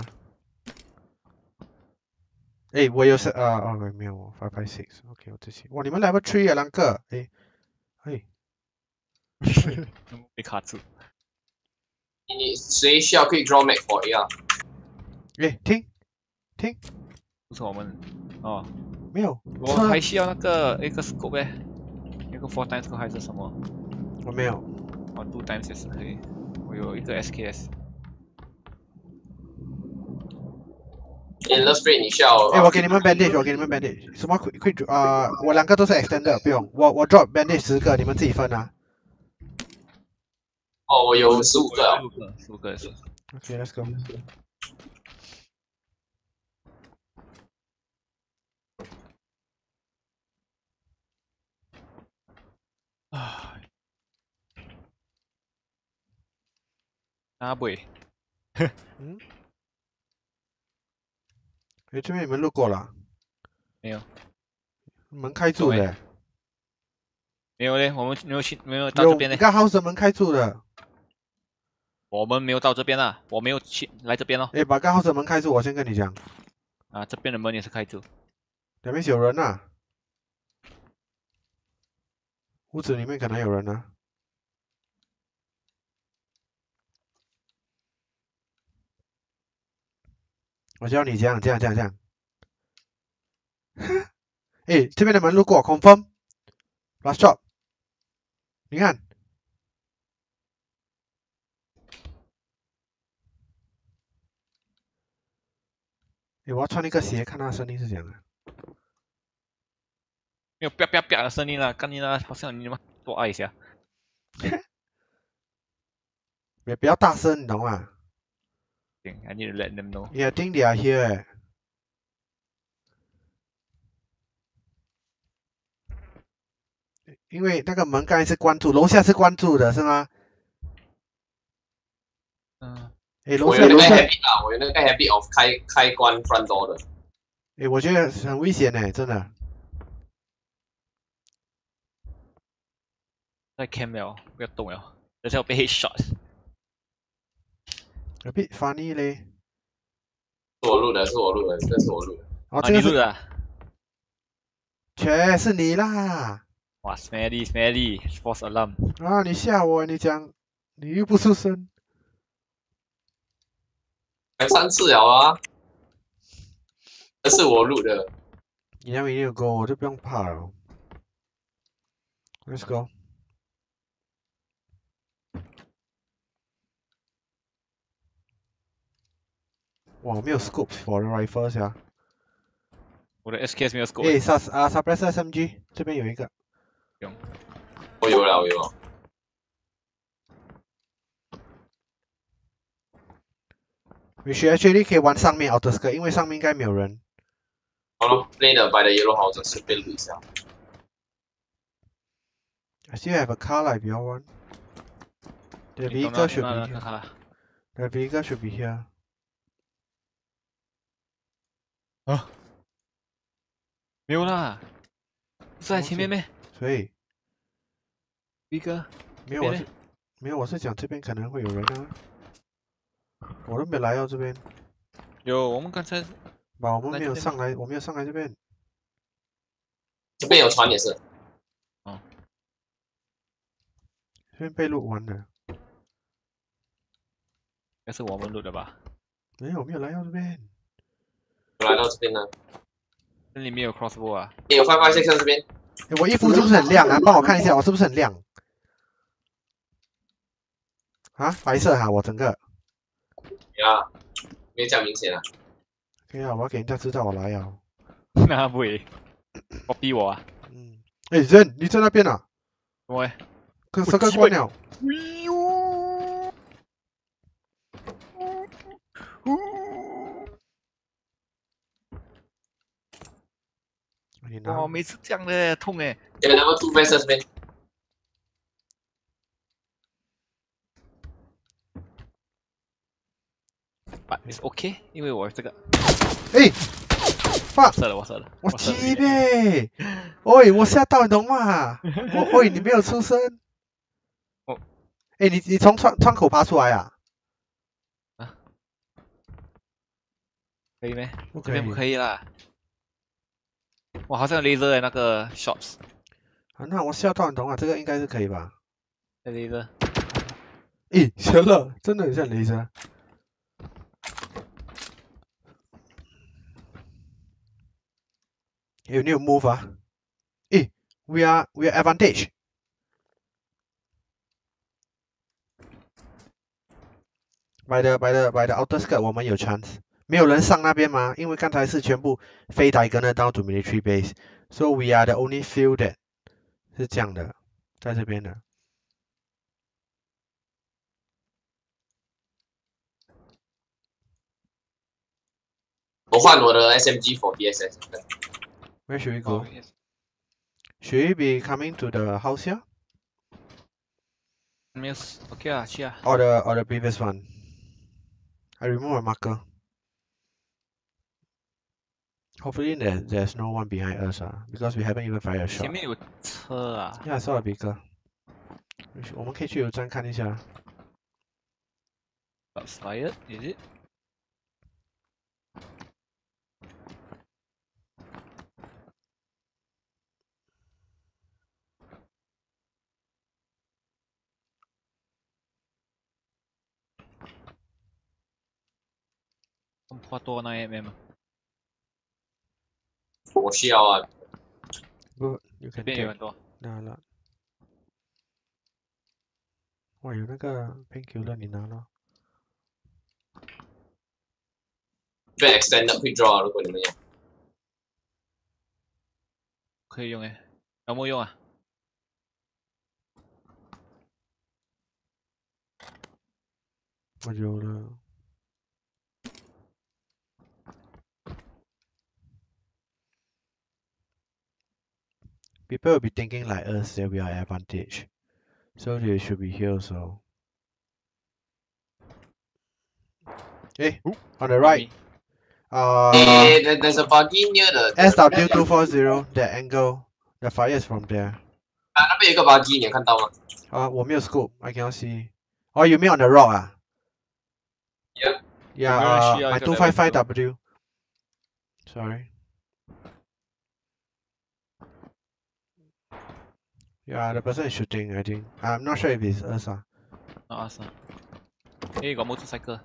哎，我有是啊，哦，没有我 five five six。OK， 我自己。哇，你们 level three 啊，两个。哎，哎。被卡住。你谁需要 quick draw make for 呀？哎，听，听。 不是我们哦，没有，我还需要那个一个 scope 哎，一个 four times scope 还是什么？我没有，我 two times 也是可以，我有一个 S K S。Endless Blade 你需要？哎，我给你们 bandage， 我给你们 bandage， 什么 quick quick 啊？我两个都是 extended， 不用，我我 drop bandage 十个，你们自己分啊。哦，我有十五个，十五个，十五个也是。Okay, let's go. Ah boy， 嗯，哎，这边你们路过了？没有，门开住的。没有嘞，我们没有去，没有到这边嘞。你看 house 的门开住的。我们没有到这边啦，我没有去来这边咯。哎，把 house 的门开住，我先跟你讲。啊，这边的门也是开住。两边有人呐。 屋子里面可能有人呢、啊。我教你这样，这样，这样，这样。哎这边的门路过 ，confirm。Last shot。你看。哎，我要穿那个鞋，看他的声音是怎样的。 没有啪啪啪的声音啦，干你啦！好像你妈多爱一下，也不要大声，你懂吗？ thing. I need to let them know. Yeah, I think they are here. Eh? 因为那个门刚才是关住，楼下是关住的，是吗？ 嗯， 诶，楼下楼下， habit 啊，我有那个 habit of 开开关 front door 的。 哎， 我觉得很危险哎，真的。 在 camp 了，不要动了，等下我被 headshot。 A bit funny 嘞。是我录的，是我录的，这是我录的。哦，这是你录的。全是你啦。 哇 ，smelly smelly false alarm 啊！你吓我，你讲，你又不出声，才三次了啊！这是我录的，你那边有狗，我就不用怕了。Let's go。哇，我没有 scope for the rifle 呀、啊，我的 S K S 没有 scope。哎，杀啊 ，suppressor S M G 这边有一个。 用，我有了，我有了。We should actually 可以玩上面 outer skirt， 因为上面应该没有人。好了 ，play the by the yellow house， 顺便录一下。I still have a car like the other one. The vehicle should be here. The vehicle should be here. 啊？没有啦，是在前面没？ 所以，逼哥，没有我是，没有我是讲这边可能会有人啊，我都没来到这边。有，我们刚才，把我们没有上来，我没有上来这边。这边有船也是。哦。这边被录完了。那是我们录的吧？没有，没有来到这边。我来到这边呢。这里面有 crossbow 啊。有发发现看这边。 欸、我衣服是不是很亮啊？帮我看一下，我是不是很亮？啊，白色哈、啊，我整个。呀，没讲明显啊。对啊，我要给人家知道我来啊。那不会，我逼我啊。嗯。哎、欸，人你在那边啊？喂。可是刚关了。哦，每次这样的痛哎。有那么 two faces 没？啊 ，is OK， 因为我这个。哎，放射了，我射了，我鸡嘞！喂，我吓到你懂吗？我喂，你没有出声。哦。哎，你你从窗窗口爬出来啊？啊？可以没？这边不可以啦。 我好像 laser 的那个 shots 啊，那我吓到你懂啊，这个应该是可以吧？这 laser， 咦，行了，真的很像 laser。有没有 move 啊？咦 ，we are we are advantage。by the by the by the outer skirt， 我们有 chance。 没有人上那边吗？因为刚才是全部飞台跟着 down to military base， so we are the only few that 是这样的，在这边的。我换我的 S M G for D S S。Where should we go? Should we be coming to the house here? Yes. Okay 啊，去啊。Or the or the previous one. I remove my marker. Hopefully there there's no one behind us ah, because we haven't even fired a shot. 前面有车啊。Yeah, I saw a vehicle. 我们可以去油站看一下。Got fired, is it? Some photo nine mm. 我需要啊，不，这边有很多。拿了，哇，有那个 painkiller 你拿了。被 extend up quick draw， 如果你们用，可以用哎，有没有用啊？我有了。people will be thinking like us that we are advantaged. So they should be here also. Hey, ooh, on the right. Uh, hey, there's a buggy near the... S W two forty, the angle. The fire is from there. Ah, there's a buggy, you can see it. Uh, I don't have scope, I cannot see. Oh, you mean on the rock? Ah? Yeah. Yeah, uh, my two fifty-five W. Sorry. Yeah, the person is shooting, I think. I'm not sure if it's us. Uh. Not us. Uh. Hey, got motorcycle.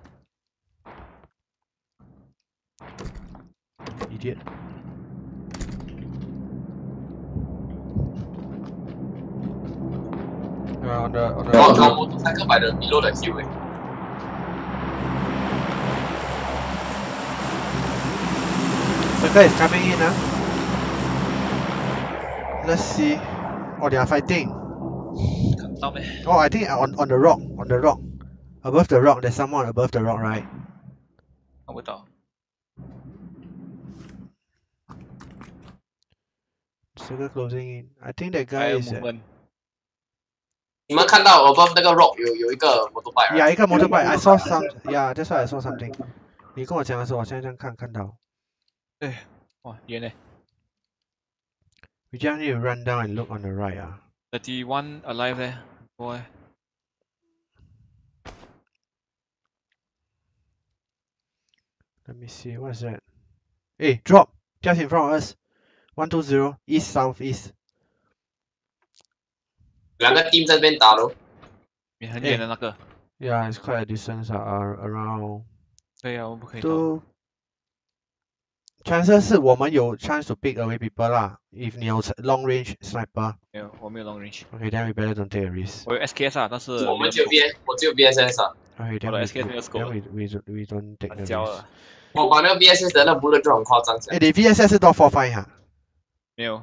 Idiot. Yeah, on the, on the oh, no, motorcycle by the below the hill. Eh? The guy is coming in. Huh? Let's see. Oh, they are fighting. Oh, I think on, on the rock. On the rock. Above the rock. There's someone above the rock, right? I don't know. Circle closing in. I think that guy is. At... You can see above that rock, there's a motorbike. Right? Yeah, a motorbike. I saw some. Yeah, that's why I saw something. You told me about it, I can see it. Hey, wow, far. We just need to run down and look on the right. Ah. thirty-one alive there, boy. Let me see, what's that? Hey, drop! Just in front of us. one two zero, east, south, east. Another team at this side. Yeah, yeah, it's quite a distance. Uh, around. Yeah, we can't. Two. Chances is we have chance to pick away people lah. If you have long range sniper. Yeah, I don't have long range. Okay, then we better don't take a risk. I have S K S ah, but I have B S S ah. Okay, then we then we we we don't take the risk. 我把那个 V S S 的那 bullet drop 很夸张。哎，你 V S S 是 dot four five 哈？没有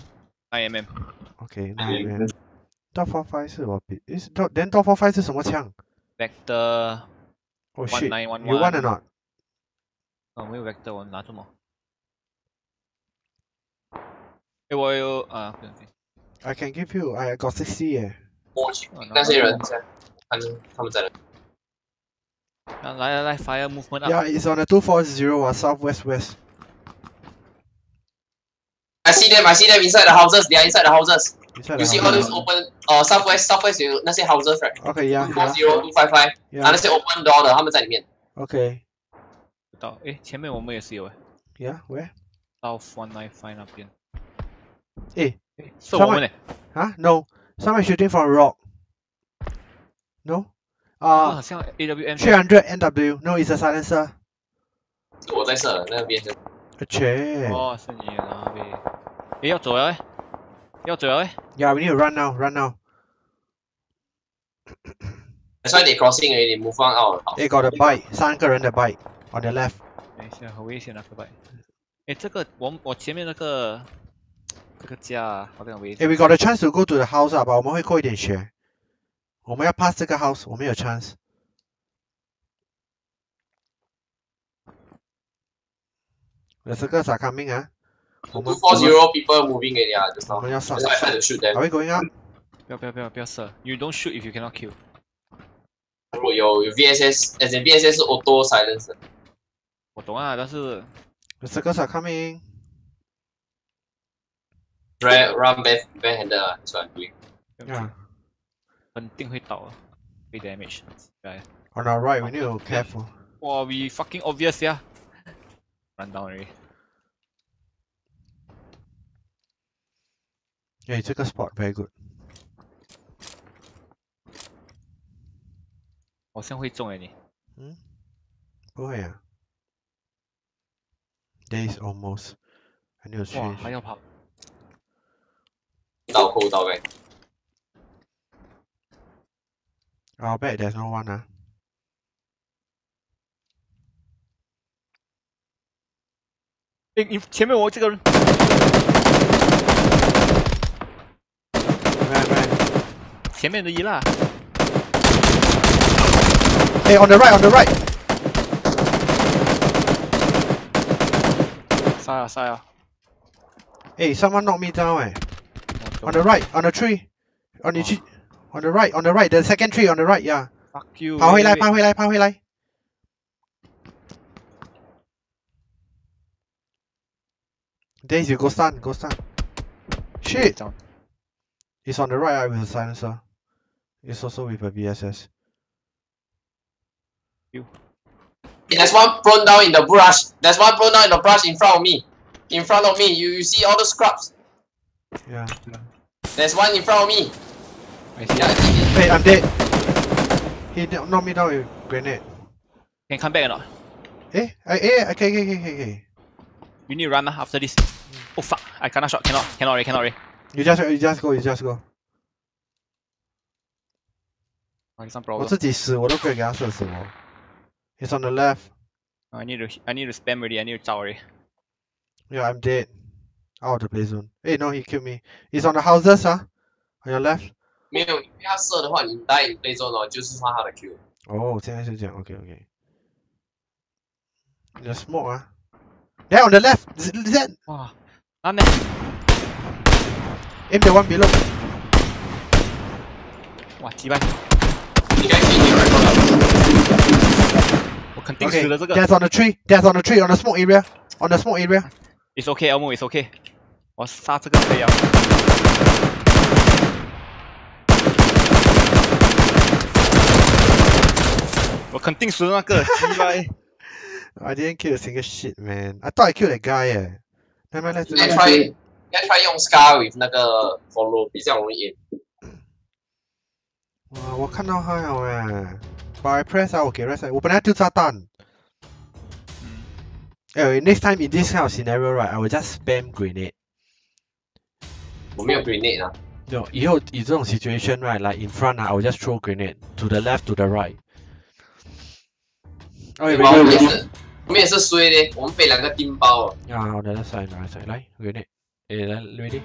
，nine millimeter。OK， nine mm。dot four five 是我比，哎 ，dot then dot four five 是什么枪 ？Vector。Oh shit！ You want or not？ 哦，没有 Vector， 我拿什么？哎，我有啊。I can give you. I got sixty 耶。我去，那些人在，他们他们在哪？ Uh, like, like fire movement up. Yeah, it's on the two forty, uh, southwest west. I see them, I see them inside the houses, they are inside the houses. Inside you the see all those open, uh, southwest, southwest, you know, houses, right? Okay, yeah. two forty, two fifty-five. Yeah. And they open door, they are inside. Okay. Oh, eh, yeah, where? South one ninety-five up here. Eh, so someone, eh? Huh? No. Someone shooting from a rock. No? Uh, three hundred N W. No, it's a silencer. It's a silencer. Oh, it's you. Hey, you yeah, we need to run now. Run now. That's why they're crossing already. Move on out. They got a bike. Three people the bike. On the left. It's a very dangerous bike. Hey, this one, I behind that. This house. Hey, we got a chance to go to the house, but we will go a bit. 我们要 pass 这个 house， 我们有 chance。The circles are coming 啊。我们 four zero people moving area just now。我们要 start to shoot them。Are we going up？ 不要不要不要不要 ，sir。You don't shoot if you cannot kill。我有有 V S S， 而且 V S S 是 auto silence。我懂啊，但是 The circles are coming。Right, run back, backhander. That's what I'm doing. Yeah. 肯定會倒啊，被 damage。On our right, we need to careful. 哇 ，we fucking obvious 呀 ，run down already。哎，这個 spot very good。好像會中哎你。嗯？不會啊。Days almost. I need to change. 哇，還要跑。倒扣倒位。 I'll bet there's no one, huh? Hey, in front of me, this guy. Where, where? Front of me, lah. Hey, on the right, on the right. Fire, fire. Hey, someone knocked me down, eh. On the right, on the tree. On the tree. Oh. On the right, on the right, the second tree on the right, yeah. Fuck you. Power line, power line, power line. There you go, stun, go stun. Shit! Down. It's on the right eye with a silencer. It's also with a V S S. You. Yeah, there's one prone down in the brush. There's one prone down in the brush in front of me. In front of me, you, you see all the scrubs? Yeah, yeah. There's one in front of me. I see. Yeah, I see. Hey, I'm dead. He knocked me down with a grenade. Can come back or not? Eh? I, eh? Okay, okay, okay, okay. You need to run after this. Oh fuck! I cannot shot. Cannot. Cannot. Already, cannot. Already. You just. You just go. You just go. Some problem. It's on the left. Oh, I need to. I need to spam already. I need to zao already. Yeah, I'm dead. Out of the play zone. Hey, no, he killed me. It's on the houses, huh? On your left. No, if you shoot, you die in play zone. Just find his kill. Oh, now it's like okay, okay. The smoke, huh? There on the left! Z Z oh, I'm there. Aim the one below. Wow, T-Bike. You guys see me right now. Okay, that's on the tree. That's on the tree, on the smoke area. On the smoke area. It's okay, Elmo, it's okay. I'll kill this player. I'll kill that T-Bike. I didn't kill a single shit, man. I thought I killed that guy, eh. Never mind, let's do it. Try, try using Scar with that follow, it's easier. Wow, I saw him, eh. But I press out, okay, press out. I was going to throw anyway, next time in this kind of scenario, right, I will just spam grenade. I don't have grenade, ah. No, in this situation, right, like in front, I will just throw grenade. To the left, to the right. Oh, wait, wait, wait, wait. We also suay leh. We被两个钉包哦。啊，好的，那塞，那塞，来，给你。诶，来，来的。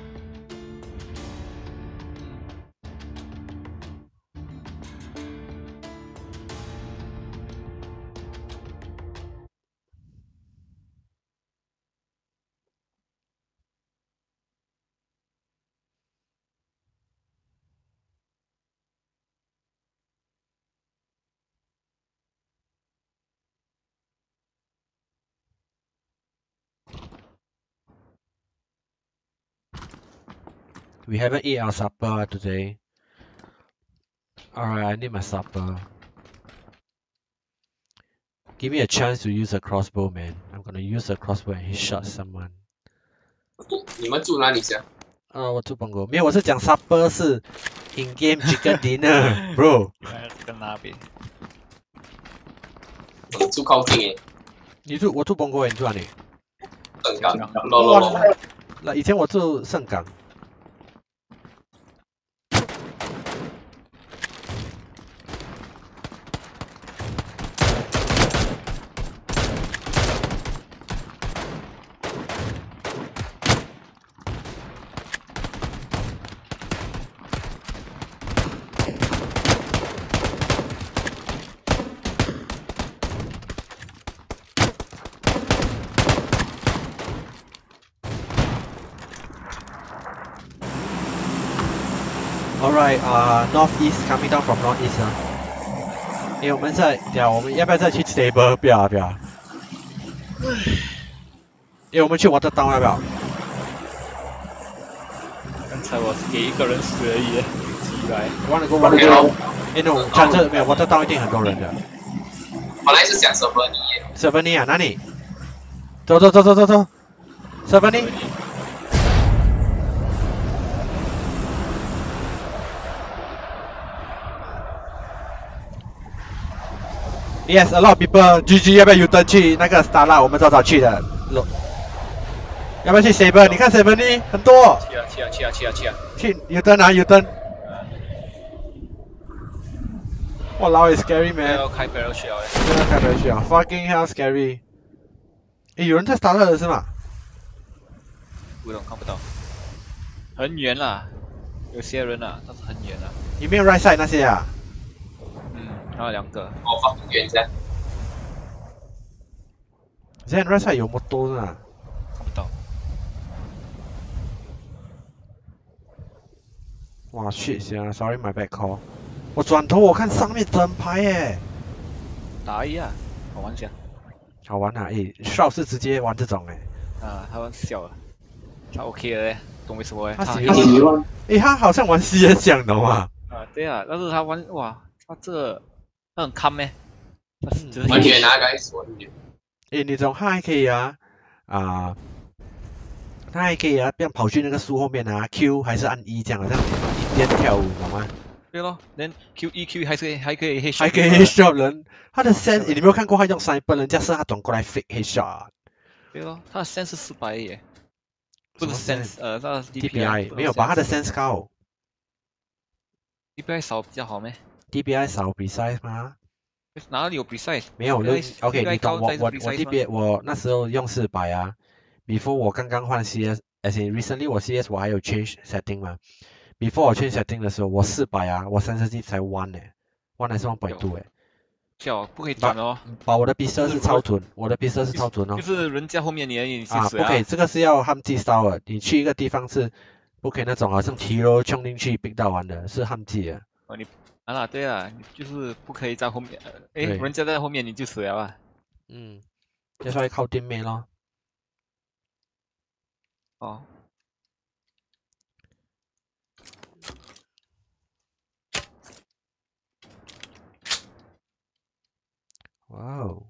We haven't eaten our supper today. Alright, I need my supper. Give me a chance to use a crossbow, man. I'm gonna use a crossbow and hit shot someone. 你们住哪里家？啊，我住 Punggol。没有，我是讲 supper 是 in game chicken dinner, bro。跟那边。我住靠近诶。你住我住 Punggol， 你住哪里？盛港。罗罗。那以前我住盛港。 Alright, uh, northeast coming down from northeast. Ah, eh, 我们在，呀，我们要不要再去 stable？ 不要，不要。哎，我们去 Watertown 要不要？刚才我给一个人死而已，起来。忘了给我忘了。哎，那我看这没有 Watertown 一定很多人的。本来是想 Savani，Savani 啊，哪里？走走走走走走 ，Savani。 Yes, a lot of people. G G， 要不要 U turn 去那个 Starla？ 我们早早去的。要不要去 Saber？ 你看 Saber 呢，很多。去啊去啊去啊去啊去啊！去 U turn 啊 U turn。哇，老也 scary man。要开 barrel 去啊！要开 barrel 去啊 ！Fucking hell scary！ 诶，有人在 Starla 了是吗？不懂，看不到。很远啦，有些人啊，但是很远啊。有没有 right side 那些啊？ 然后两个，我放远一些。现在 right side 有摩托呢，看不到。哇 shit sia, sorry my bad call。我转头我看上面整排耶，打一下，好玩些。好玩啊！诶、欸，邵是直接玩这种诶。啊，他玩小了，他 OK 的嘞，懂为什么嘞？他喜欢，诶、欸，他好像玩 C S 这样的嘛。啊，对啊，但是他玩哇，他这他很看咩？完全拿来玩的。诶、欸，你这种他还可以啊，啊、呃。 他还可以啊，这样跑去那个树后面啊 ，Q 还是按 E 这样的，这样一边跳舞，懂吗？对咯，连 Q E Q 还是还可以 headshot， 还可以 headshot 人。他的 sense、哦、你有没有看过他用 sniper， 人家是他转过来 fake headshot。对咯，他的 sense 是四百耶，不是 sense， 呃，他 D P I 没有吧？他的 sense 高 ，D P I 少比较好咩 ？D P I 少比赛吗？哪里有比赛？没有，就 OK， 你懂我我我 D P I 我那时候用四百啊。 Before 我刚刚换 C S， as in recently 我 C S 我还有 change setting 嘛。Before 我 change setting 的时候，我四百啊，我 sensitive 才 one 呢 ，one 还是 one point two 哎。小不可以转哦。把我的 pistol 是超准，我的 pistol 是超准哦。就是人家后面你你啊，不可以，这个是要 Humpty style 的。你去一个地方是不可以那种好像提溜冲进去逼到完的，是 Humpty 的。哦，你啊对啊，就是不可以在后面，哎，人家在后面你就死了啊。嗯，就稍微靠对面咯。 哦，哇哦！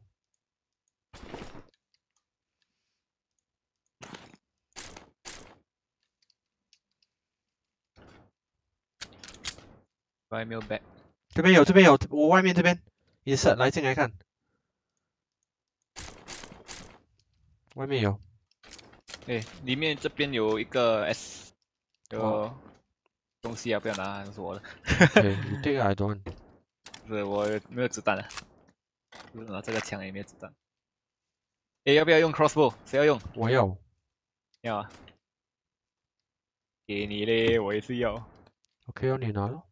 外面有 back， 这边有，这边有，我外面这边也是，来进来看，外面有。 哎，里面这边有一个 S 的东西啊，不要拿，这是我的。你这个 I don't。不是，我没有子弹了。不是拿这个枪也没有子弹。哎，要不要用 crossbow？ 谁要用？我要。要啊。给你嘞，我也是要。OK 哦，你拿了。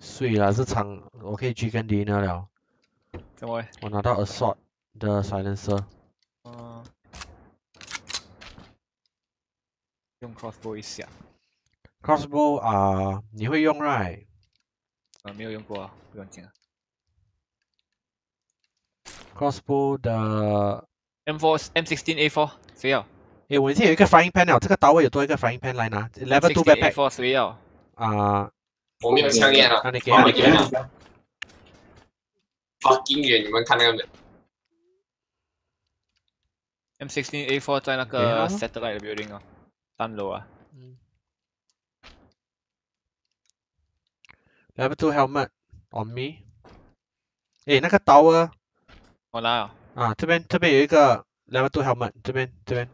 碎了，这场我可以去跟你拿了。怎么？我拿到 assault 的 silencer。嗯。 用 crossbow 一下 ，crossbow 啊，你会用 right？ 呃，没有用过，不用紧啊。crossbow 的 M four M sixteen A four 谁要？哎，我已经有一个 frying pan 了，这个刀位有多一个 frying pan 来拿 ，level two backpack 谁要？啊，我没有枪眼啊，那你给我，给我。fucking 远，你们看那个没 ？M sixteen A four 在那个 satellite building 哦。 三楼啊，嗯 ，level two helmet on me。哎，那个刀啊，我拿了。啊，这边这边有一个 level two helmet， 这边这边。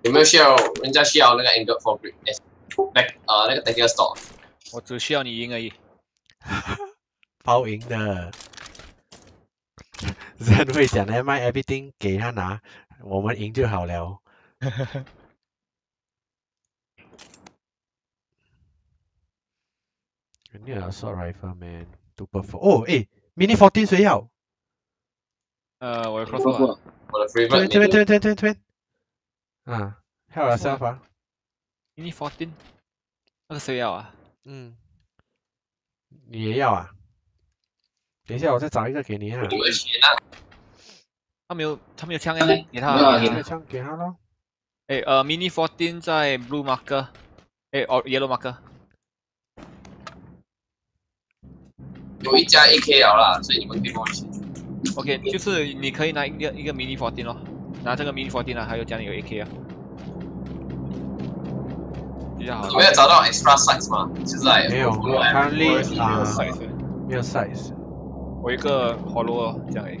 有没有需要？人家需要那个 angle for grip， 那呃那个 tactical store。 我只需要你赢而已，包赢的。人会讲的，卖 everything 给他拿，我们赢就好了。人家 assault rifle man two per four。哦，哎 ，mini fourteen 谁要？呃，我有 crossbow， 我的 favorite。这边这边这边这边。啊 ，help yourself 啊。mini fourteen， 那个谁要啊？ 嗯，你也要啊？等一下，我再找一个给你啊。他没有，他没有枪哎，给他了，给他枪，给他喽。哎，呃 ，mini fourteen 在 blue marker， 哎，哦 ，yellow marker。有一家 A K 了啦，所以你们可以帮我去。OK， 就是你可以拿一个一个 mini fourteen 咯，拿这个 mini fourteen 啊，还有家里有 A K 啊。 有没有找到 extra size 吗？现在没有 ，currently 啊，没有 size。我一个 hollow 这样哎，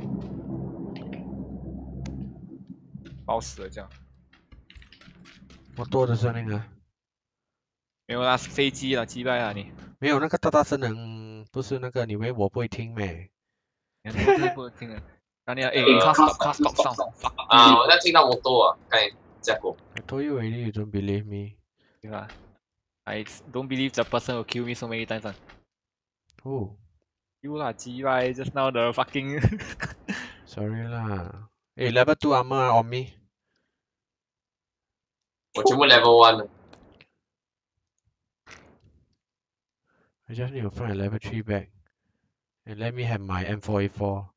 包死了这样。我多的是那个，没有啦，飞机啦，击败啊你。没有那个大大声能，不是那个，你以为我不会听咩？不会听的。那你哎 ，cast cast stop sound。啊，我在听到我多啊，刚才结果。I told you already, you don't believe me. Yeah, I don't believe the person will kill me so many times. Who? You lah, G Y, just now the fucking... Sorry lah. Hey, level two armor on me. I'm just level one. I just need to find a level three back. And let me have my M four A four.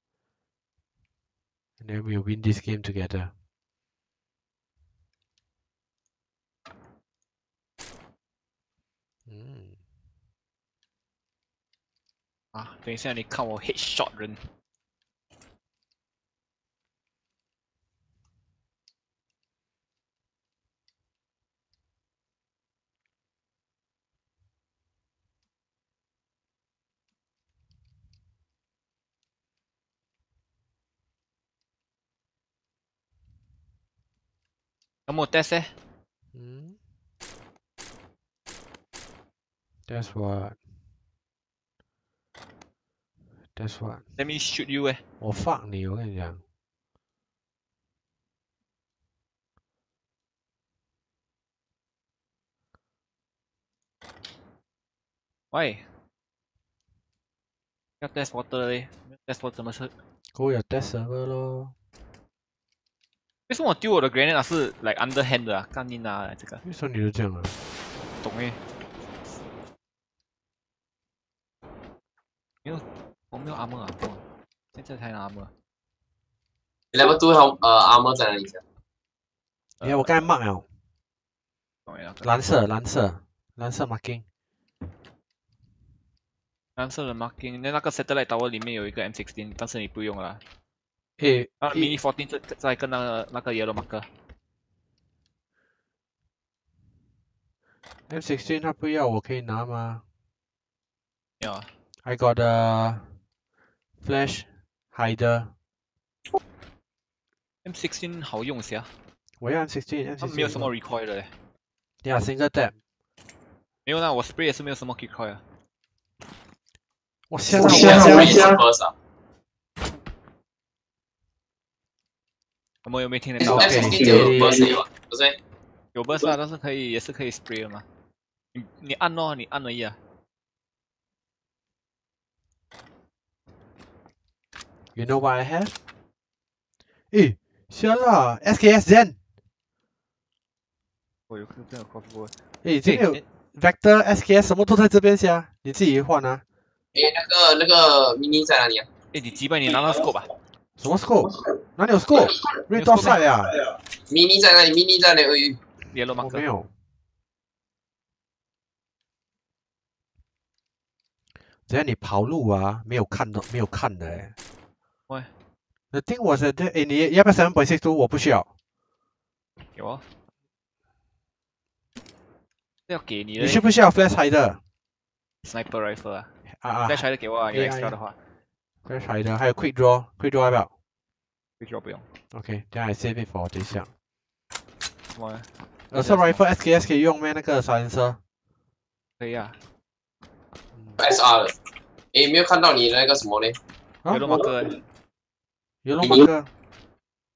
And then we'll win this game together. Mm. Ah,等一下你看我 headshot 人。 Kamu test eh? Hmm? That's what. That's what. Let me shoot you eh. 我 fuck 你，我跟你讲。喂，要 test water 嘞 ？test water 怎么是？我有 test server 咯。 为什么我丢我的 grenade 是 like underhand 的啊？干你拿这个！为什么你都这样啊？懂诶。没有，我没有 armor 啊，现在才拿 armor。level two 和呃 armor 在哪里？哎，我刚才 mark 了。蓝色，蓝色，蓝色 marking。蓝色的 marking， 那那个 satellite tower 里面有一个 M sixteen， 但是你不用了。 诶，啊 ，mini fourteen 再再跟那个那个 yellow marker。M sixteen 他不要，我可以拿吗？要啊。I got a flash hider。M sixteen 好用些。我要 M sixteen， 它没有什么 recoil 的嘞。Yeah, single tap。没有啦，我 spray 也是没有什么 recoil 啊。我现在我现在。 我们有没有听得到 ？M sixteen 有 burst 有，不是？有 burst 啊，但是可以也是可以 spray 的嘛。你你按咯，你按而已啊。You know what I have？ 诶，瞎啦 ，S K S Zen。我有这个夸父。诶，这个 Vector S K S 什么都在这边下，你自己换啊。诶，那个那个 mini 在哪里啊？诶，你击败你拿到 scope 吧。 什么 scope？ 哪里有 scope？ 瑞多赛呀 ！mini 在哪里 ？mini 在哪里？联络吗？没有。只要你跑路啊，没有看到，没有看的哎。喂。The thing was that， 哎，你要不要 seven point six two？ 我不需要。有啊。要给你。你需不需要 flash hider？ Sniper rifle 啊。啊啊。flash hider 给我啊，有 extra 的话。 Flash hider， 还有 quick draw，quick draw 要不要 ？quick draw 不用。OK， 等下 I save it for 等一下。什么？呃，是 rifle S K S 可以用咩？那个三车。可以啊。S R， 诶，没有看到你那个什么嘞？啊，有了马克。有了马克。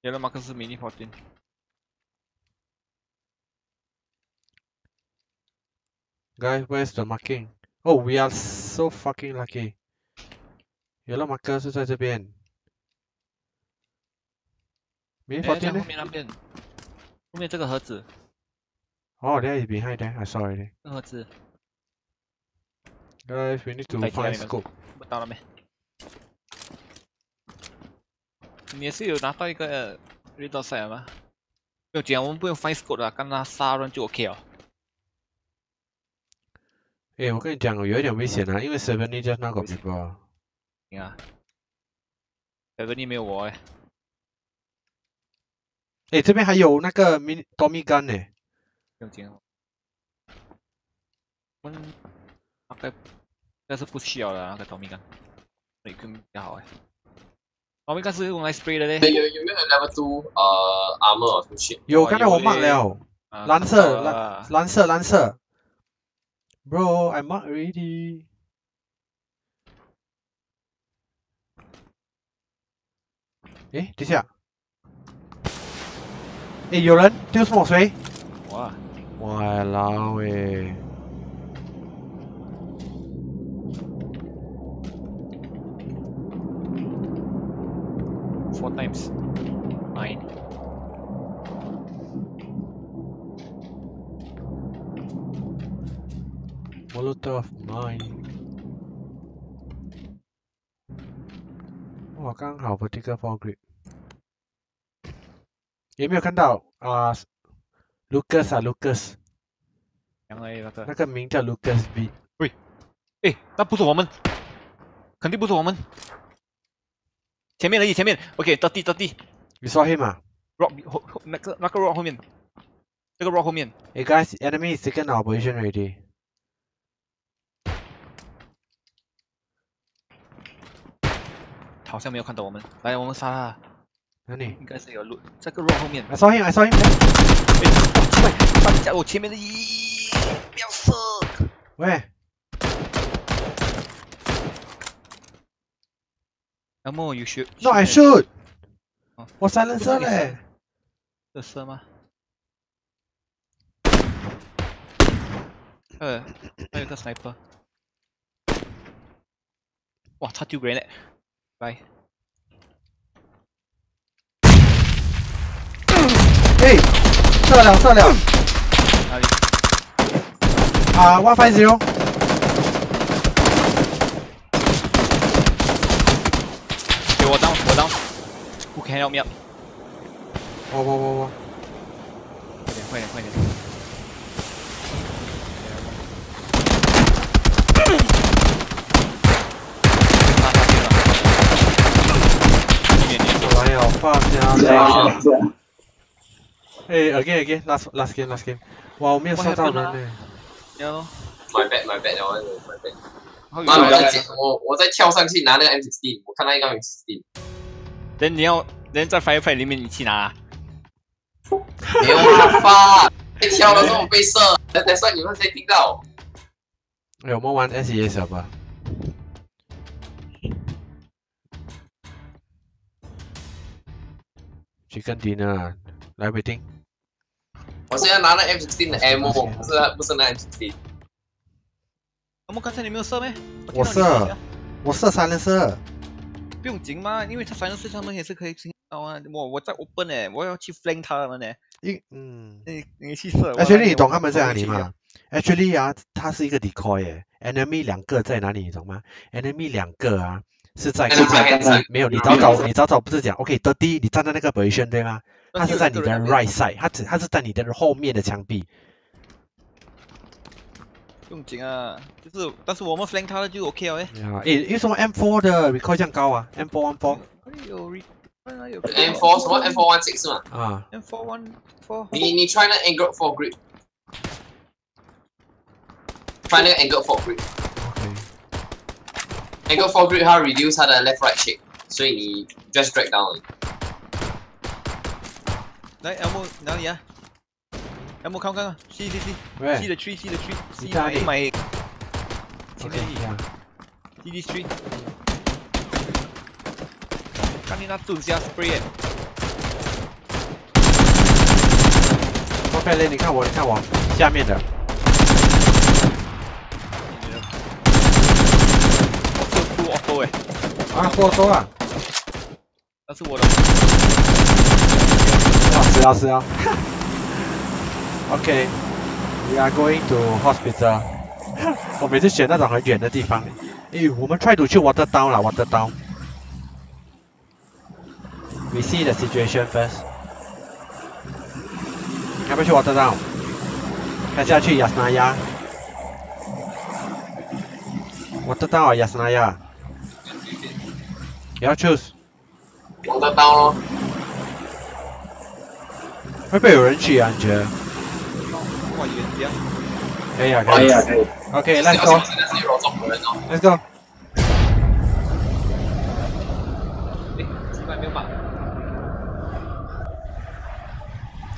有了马克是 mini fourteen。Guys, where's the marking? Oh, we are so fucking lucky. Yellow marker 是在这边，没发现呢。后面那边，后面这个盒子。哦， there is behind there. I saw it. 这盒子。Guys, we need to find scope. 到了没？你也是有拿到一个 red dot sight 吗？不用紧，我们不用 find scope 了，跟他杀人就 OK 了。哎，我跟你讲，有一点危险啊，因为 seventy 就是那个 people。 行啊，这边你没有我哎、欸，哎、欸、这边还有那个迷多米干呢，不用紧，我们大概但是不需要了那个多米干，那个比较好哎、欸，多米干是用来 spray 的嘞。有有没有 level two 呃 armor 出去？有，刚才我 mark 了，呃、蓝色蓝、呃、蓝色蓝色 ，Bro I mark already。 哎，等下！哎，有人丢墨水！哇！哇啦喂！ Four times. Nine. Molotov, nine. Oh, 刚好 vertical fall grip。有没有看到啊 ？Lucas 啊 ，Lucas。杨雷那个。那个名叫 Lucas V。喂，哎，那不是我们，肯定不是我们。 前面而已，前面。OK， 到地到地。你刷黑嘛 ？Rock 后后那个那个 rock 后面，那个 rock 后面。Hey guys, enemy is taken our position already.好像没有看到我们，来我们杀他。哪里？应该是有路，这个 rock 后面。I saw him, I saw him. 哎，快快，我前面的一，不要射。喂。 Elmo, you shoot. No, I shoot. 我silencer嘞。这射吗？呃，还有个 sniper。哇，他丢 grenade。来。哎，射了射了。哪里？啊 ，one five zero。 我down,我down. Who can help me up? 我我我我。快点快点快点！打他去了。点点。哎呦，放下！哎 ，again again, last last game last game. 哇，我没有射到人呢。有。My bad, my bad, my bad. 妈，我在我我在跳上去拿那个 M 十六， 我看到一个 M 十六。等你要，等在 firefight 里面你去拿。没有办法，被跳的时候我被射，才算你们才听到。哎，我们玩 S E S 好吧？去跟迪娜来回听。我现在拿了 M 十六 的 ammo， 不是不是拿 M 十六。 我们刚才你没有射咩？我射，我射三连射。不用紧嘛，因为他三连射他们也是可以听到啊。我我在 open 呢，我要去 flank 他们呢。一嗯，你你去射。Actually 你懂他们在哪里吗 ？Actually 啊，他是一个 decoy 耶 ，enemy 两个在哪里你懂吗 ？enemy 两个啊是在没有你早早你早早不是讲 OK 得第一你站在那个 position 对吗？他是在你的 right side， 他只他是在你的后面的墙壁。 用紧啊，就是，但是我们 flank 他就 OK 了哎。啊，诶，为什么 M 四 的 recoil 这样高啊 ？M 四 one 四。有 recoil M 四 什么 M 四 one 六 是吗？啊。M 四 one 四。你你 try 那 angle for grip。try 那个 angle for grip。OK。angle for grip 它 reduce 它的 left right shake， 所以你 just drag down。来 ，Elmo 哪里啊？ 有冇看看啊 ？C C C， C 的 tree， C 的 tree， C 的 A 买 A。前面一样 ，C D tree。看你那准下 spray。我飞嘞！你看我，你看我，下面的。我做多哎。啊，我多啊。那是我的。要死要死要！ Okay, we are going to hospital. 我每次选那种很远的地方。诶，我们 try to 去 Watertown 啦 ，Watertown。We see the situation first. 要不要去 Watertown？ 还是要去 Yasnaya？ Watertown or Yasnaya？ You choose. Watertown 咯。会不会有人去啊？你觉得？ 可以啊，可以啊，可以。OK， let's go。Let's go。哎，这边没有马。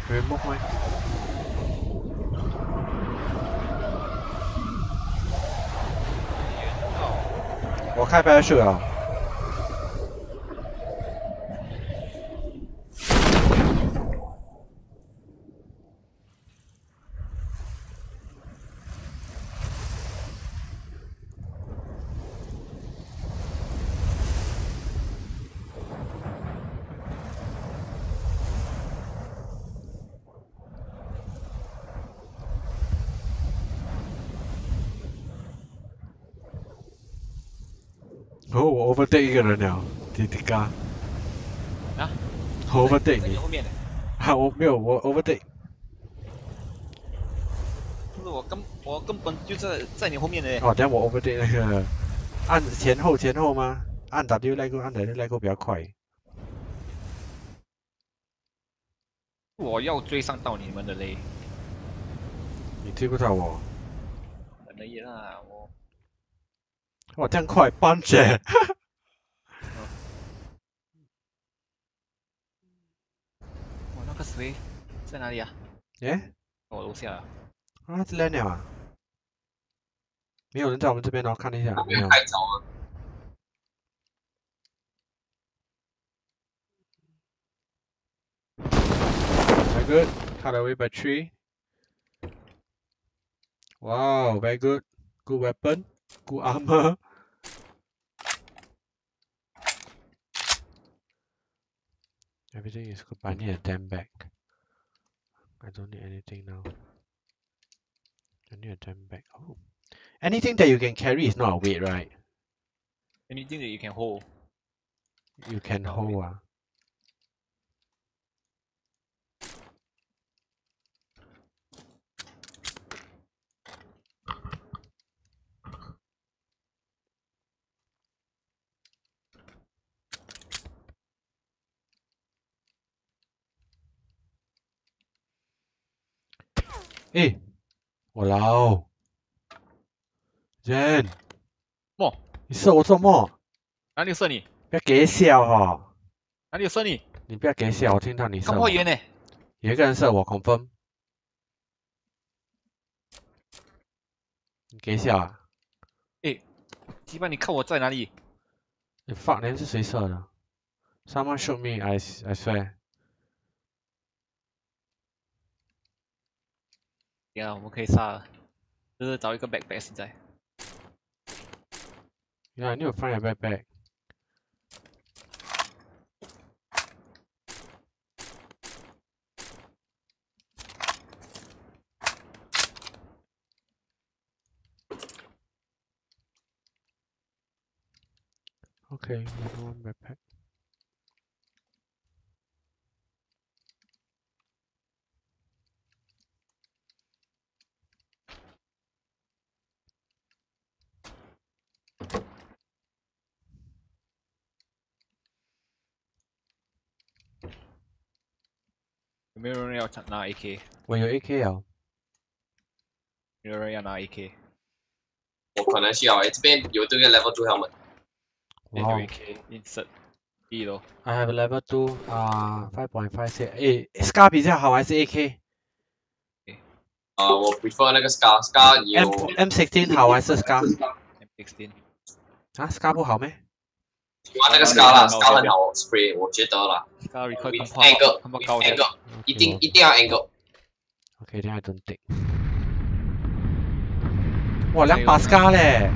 有人摸吗？我开拍摄啊。然后我 overtake 一个人了，迪迪嘎。啊？我 overtake 你。后面的。啊，我没有，我 overtake。不是我根我根本就在在你后面的。哦，等下我 overtake 那个，按前后前后吗？按 W 来过，按 W 来过比较快。我要追上到你们的嘞。你追不到我。可以啦，我。 哇，这样快 ，bunch 哎！哇，那个谁在哪里啊？哎，我楼下。啊，这边啊？没有人在我们这边哦，看一下。没有。太早了。Very good. Cut away by three. Wow, very good. Good weapon. Good armor. Everything is good, but I need a damn bag. I don't need anything now. I need a damn bag. Oh. Anything that you can carry is not a weight, right? Anything that you can hold. You can not hold, ah. Eh, walao, Jen， 么？你射我做么？哪里射你？不要给笑哈！哪里射你？你不要给笑，我听到你射。公会员呢？有一个人射我，恐分。你给笑啊？哎，鸡巴，你看我在哪里？你放人是谁射的 ？Someone shoot me, I I swear. 等下我们可以杀了，就是找一个 backpack 现在。Yeah, I need to find a backpack. Okay, I want backpack. There's no one who wants to take A K. I have A K now. There's no one who wants to take A K. I might need it. There's a level two helmet. Wow. A K, insert B though. I have a level two, uh, five point five six. Hey, Scar is better or A K? Uh, I prefer that Scar. Scar has... M sixteen better or Scar? M sixteen. Huh? Scar isn't better? 喜欢那个 scar 啦 ，scar 很好 ，spray 我觉得啦 ，scar angle，angle， 一定一定要 angle。OK， 等下等等。哇，两把 scar 嘞！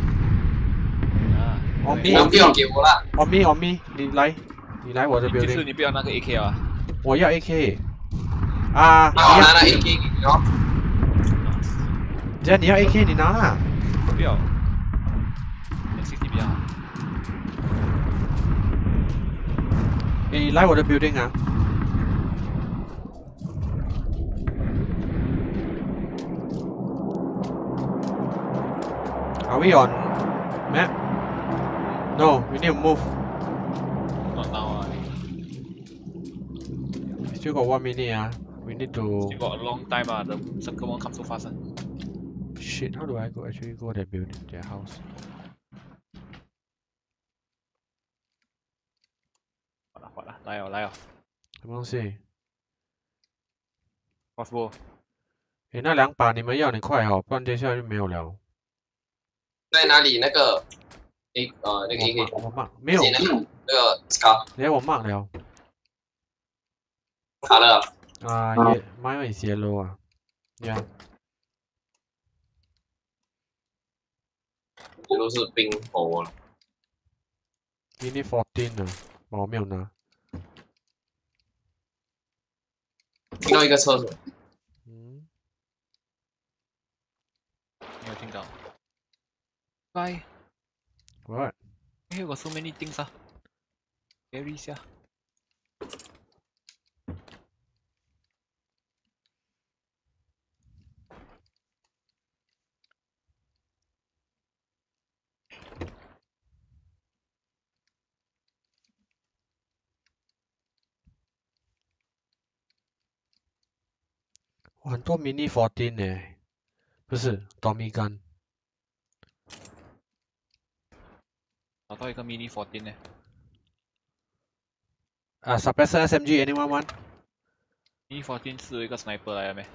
啊，我咪，不要给我啦！我咪，我咪，你来，你来我这边。就是你不要那个 A K 啊！我要 A K。啊，我拿了 A K 给你哦。既然你要 A K， 你拿啦。不要。M sixty 比较好。 你来我的 building 啊！Are we on map? No, we need to move. Not now. Still got one minute 啊 We need to. Still got a long time 啊 The circle won't come so fast 啊 Shit, how do I go actually go that building, their house? Liao, liao. What's that? Crossbow. Hey, those two bullets you want, you quick, or else later we won't have. Where? That. A. Uh. That. A K. I mark. No. That. Scar. Then I mark. Liao. Scar. Ah. Yeah. Mine is yellow. Ah. Yeah. Yellow is pink for me. We need fourteen. Ah. I haven't got. 听到一个厕所。嗯，没有听到。Bye。What？ Here got so many things ah. Berries yeah.很多 mini fourteen 呢，不是 Tommy Gun， 找到一个 mini fourteen 呢。啊 ，suppressor S M G anyone want？ Mini fourteen 是一个 sniper 来了没？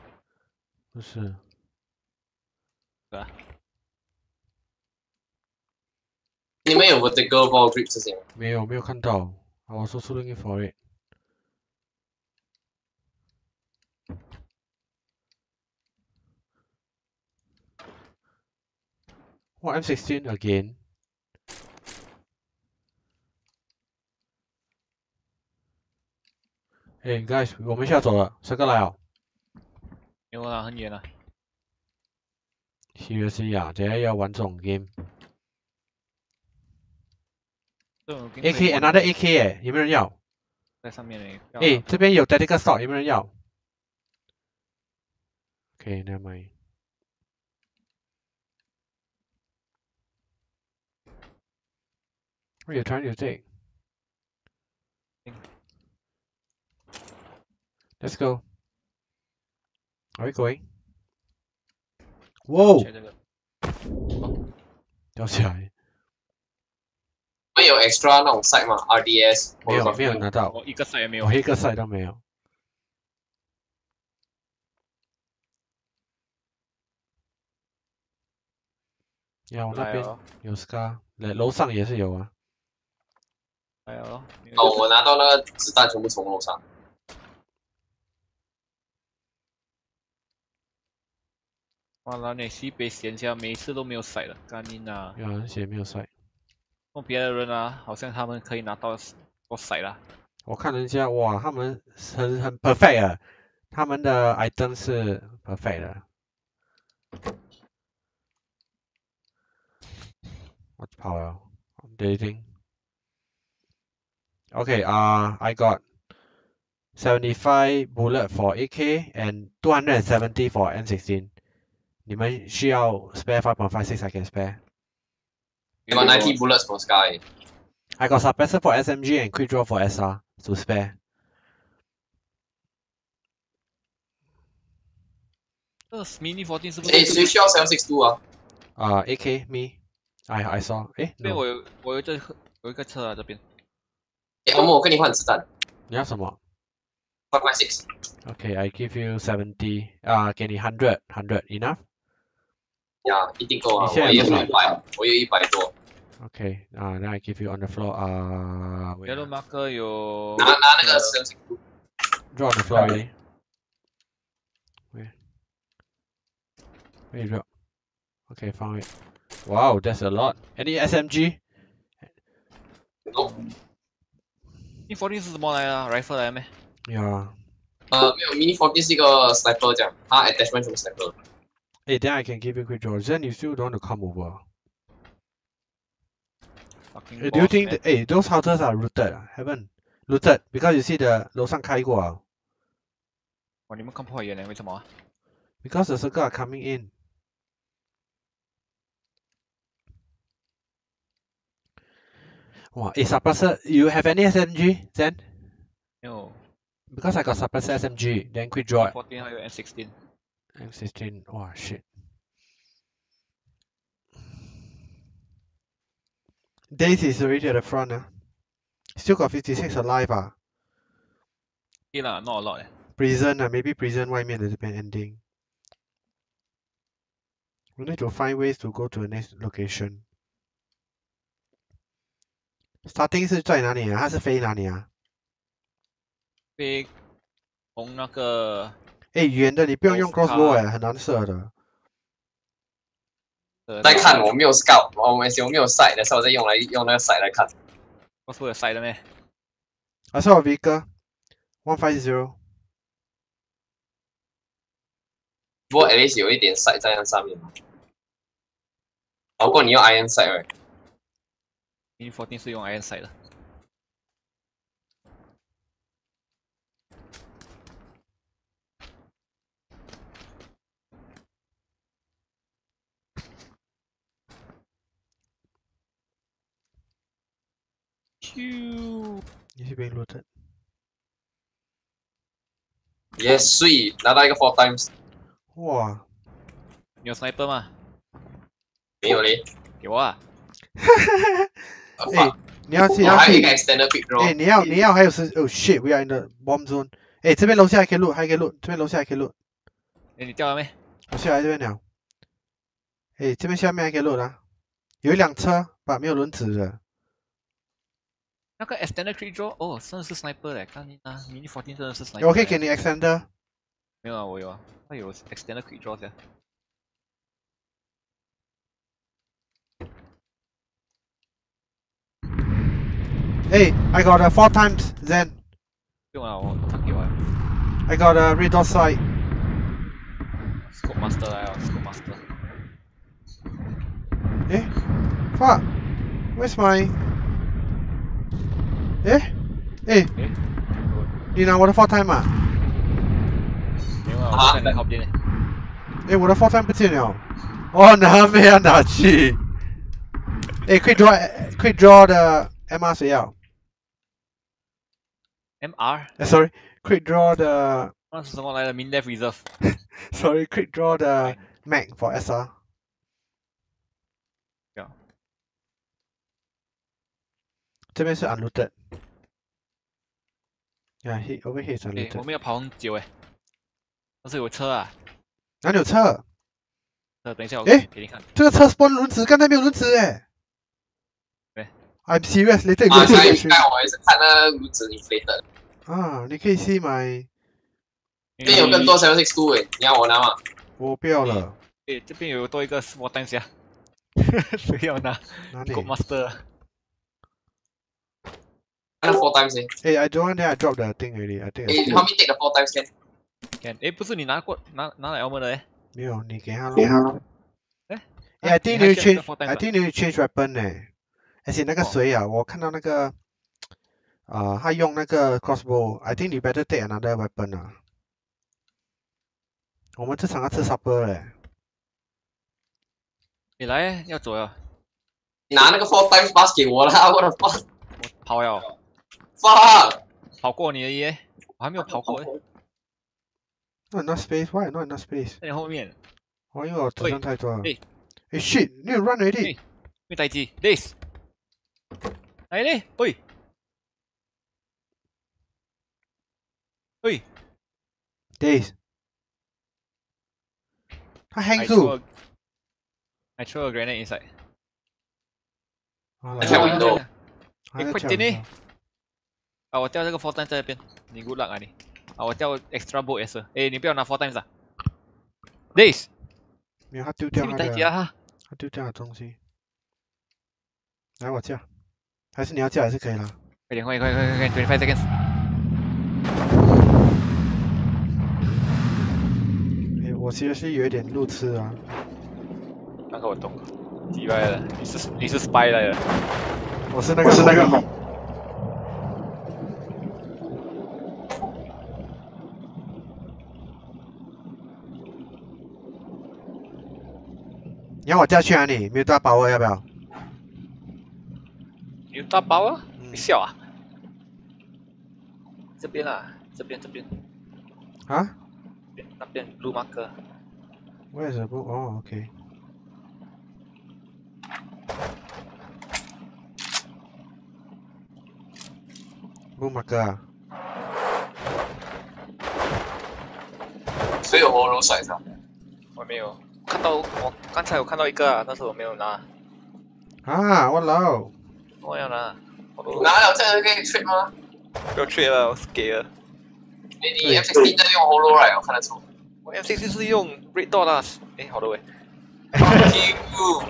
不是，是啊。你们有 vertical ball grip 这些吗？没有，没有看到。I was also looking for it. What, M sixteen again? Hey guys, 我们下走了，谁过来啊？没有啦，很远啦。Seriously 啊，这要玩这种 game。A K another A K 哎，有没有人要？在上面嘞。哎，这边有 tactical shot， 有没有人要 ？Okay, never mind. What are you trying to take? Let's go. Are we going? Whoa! 掉下来。没有 extra 那种 side 吗 ？R D S 没有，没有拿到。我一个 side 也没有，我一个 side 都没有。呀，我那边有 scar。 楼上也是有啊，还有哦，我拿到那个子弹全部从楼上。哇，老内西北闲家每次都没有甩了，干你呐！有人写没有甩，问别的人啊，好像他们可以拿到我甩了。我看人家哇，他们很很 perfect 啊，他们的 item 是 perfect 的。 What's power? Updating. Okay, uh, I got seventy-five bullet for A K and two hundred seventy for M sixteen. 你们需要 spare five point five six, I can spare. You got ninety bullets for Sky. I got suppressor for S M G and quick draw for S R to spare. 这 mini fourteen 是不是？哎，谁需要seven six two啊？啊 ，A K me. I I saw， 哎，那我有我有这有一个车啊，这边。哎，我们我跟你换子弹。你要什么 ？five point six。Okay, I give you seventy. 啊，给你 hundred hundred enough. 呀，一定够啊！我有一百，我有一百多。Okay, 啊，那 I give you on the floor. 啊 ，Yellow marker 有。拿拿那个神奇菇。Drop the floor. Wait. Wait, drop. Okay, found it. Wow, that's a lot. Any S M G? No. Mini fourteen 是什么来的 ？Rifle 来没？有啊。呃，没有 ，Mini fourteen 是一个 sniper 这样，它 attachment 什么 sniper？ Hey, then I can give you quick draw. Then you still don't want to come over. Do you think that hey those houses are looted? Haven't looted because you see the 楼上开过啊。哇，你们看破眼了，为什么 ？Because the circle are coming in. Wow, is suppressor? You have any S M G then? No. Because I got suppressor S M G, then quick draw. fourteen or M sixteen. M sixteen. Wow, shit. Daisy is already at the front. Uh. Still got fifty-six alive. Uh. Yeah, not a lot. Eh. Prison, uh, maybe prison外面 is ending. We need to find ways to go to the next location. Starting 是在哪里啊？它是飞哪里啊？飞从那个……哎，远的你不用用 crossbow 哎，很难射的。再看我没有 scout， 我没我没有 sight 的时候再用来用那个 sight 来看。crossbow 有 sight 的咩 ？I saw a vehicle one five zero。不过 at least 有一点 sight 在那上面，不过你用 iron sight。零fourteen是用 Iron Sight 的。Q， 你是被 looted。Yes， sweet， 拿到一个 four times。哇，你有 sniper 吗？没有嘞，给我啊。哎，你要去，你要去。哎，你要，你要，还有是 ，oh shit，we are in the bomb zone。哎，这边楼下还可以loot，还可以loot，这边楼下还可以loot。哎，你掉了没？我下来这边了。哎，这边下面还可以loot啊，有一辆车，把没有轮子的。那个 extender creep draw， 哦，真的是 sniper 嘞，看你啊 ，mini fourteen 真的是 sniper。我可以给你 extender。没有啊，我有啊，那有 extender creep draw 的。 Hey, I got a four times Zen. I got a red dot sight. Scope master, I scope master. Eh? Fuck! Where's my? Eh? Eh? You know what a four time ah? Ah? Eh, what a four time 不见了。哦，拿没啊？拿去。Eh, quick draw, quick draw the M R 谁要？ M R? Sorry, quick draw the... 那是什么来的 ？Min Left Reserve. Sorry, quick draw the Mac for S R. Yeah. 这边是 unlooted. Yeah, he over here is unlooted. 我们要跑很久哎。但是有车啊。哪里有车？车，等一下我给你看。这个车 spawn 轮子，刚才没有轮子哎。 I'm serious. Later you go to the stream. Ah, you can see my. This有更多seven six two诶，你要我拿吗？我不要了。诶，这边有多一个small times呀。谁要拿？哪里？Gold Master。拿four times诶。诶 ，I don't want that. I dropped the thing already. I think. 诶，后面 take the four times can. Can. 诶，不是你拿过拿拿来我们的诶。没有，你给他咯。诶。诶 ，I think you change. I think you change weapon 诶。 而且那个谁啊，我看到那个，啊，他用那个 crossbow，I think you better take another weapon 啊。我们这场要吃 supper 嘞。你来，要走呀？拿那个 four times pass 给我啦！我的 fuck， 我跑了 ，fuck， 跑过你了耶！我还没有跑过。Not enough space, why not enough space？ 在你后面。哦，因为我子弹太多了。哎，哎 shit， 你 run already？ 没带机 ，this。 来嘞，喂，喂 ，Days， 他 hang two。I throw a grenade inside。啊，跳 window。你快点呢！啊，我掉这个 four times 在那边，你 good luck 啊你。啊，我掉 extra bolt 也是。哎，你不要拿 four times 啊。Days。没有，他丢掉他的。他丢掉的东西。来，我叫。 还是你要叫还是可以啦。快点，快点，快点，快点，快点 ，twenty-five seconds。哎，我其实是有一点路痴啊。那个我懂，意外了，你是你是 spy 来的。我是那个是那个。你要我叫去哪里？没有大把握，要不要？ 有大包啊！你笑啊！这边啦，这边这边。啊？那边路马哥。为什么？哦 ，OK。路马哥啊！谁有火龙甩上？我没有，看到我刚才有看到一个，但是我没有拿。啊！我老。 我要拿，我拿了这个可以 trade 吗？不要 trade 了，我是给了。你你 M sixteen 在用 Holo right？ 我看得出。我 M sixteen 是用 Red Dot 啦。哎，好的喂。屁股，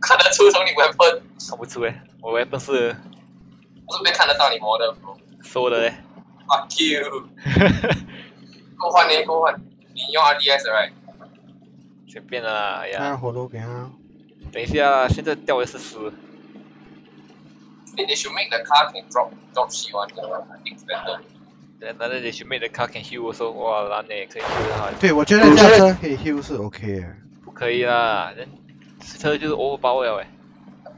看得出从你 weapon。看不出哎，我 weapon 是。我这边看得到你磨的。收的嘞。Fuck you。够换你，够换。你用 R D S right？ 随便啦，哎呀。看 Holo 给他。等一下，现在掉的是十。They should make the car can drop drop C on the next vendor. Then another they should make the car can heal also. Wow, run eh, 可以 heal 哈。对，我觉得驾车可以 heal 是 OK 的。不可以啦，人车就是 overpower 了哎。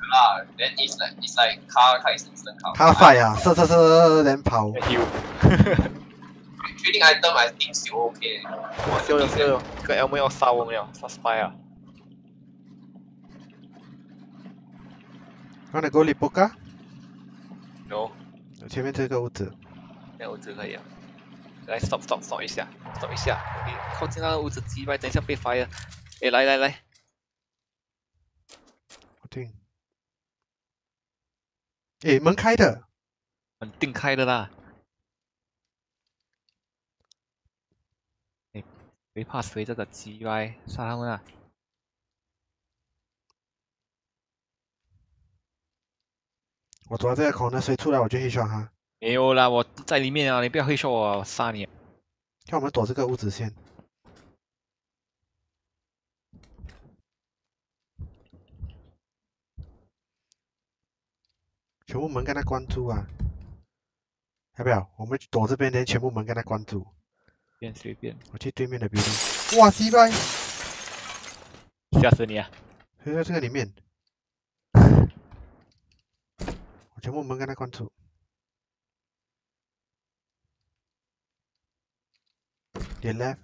啦 ，then it's like it's like car car is instant car. Car fight 啊，射射射，然后跑。Heal。Trading item I think still OK. 我修了修了，个 Elmo 要杀我们了，杀 spy 啊。 Wanna go Lipoca? No. 前面这个屋子。那屋子可以啊。来 stop stop stop 一下 ，stop 一下。你靠近那个屋子击败，等一下被 fire。哎，来来来。我定。哎，门开的。肯定开的啦。哎，别怕随这个击败，杀他们啊！ 我走到这个口呢，谁出来我就黑刷他。没有啦，我在里面啊！你不要黑刷我，我杀你！看我们躲这个屋子先。全部门跟他关住啊！要不要？我们躲这边，连全部门跟他关住。随便随便。我去对面的别墅。哇，鸡掰！吓死你啊！就在这个里面。 全部门跟他关住。点 left。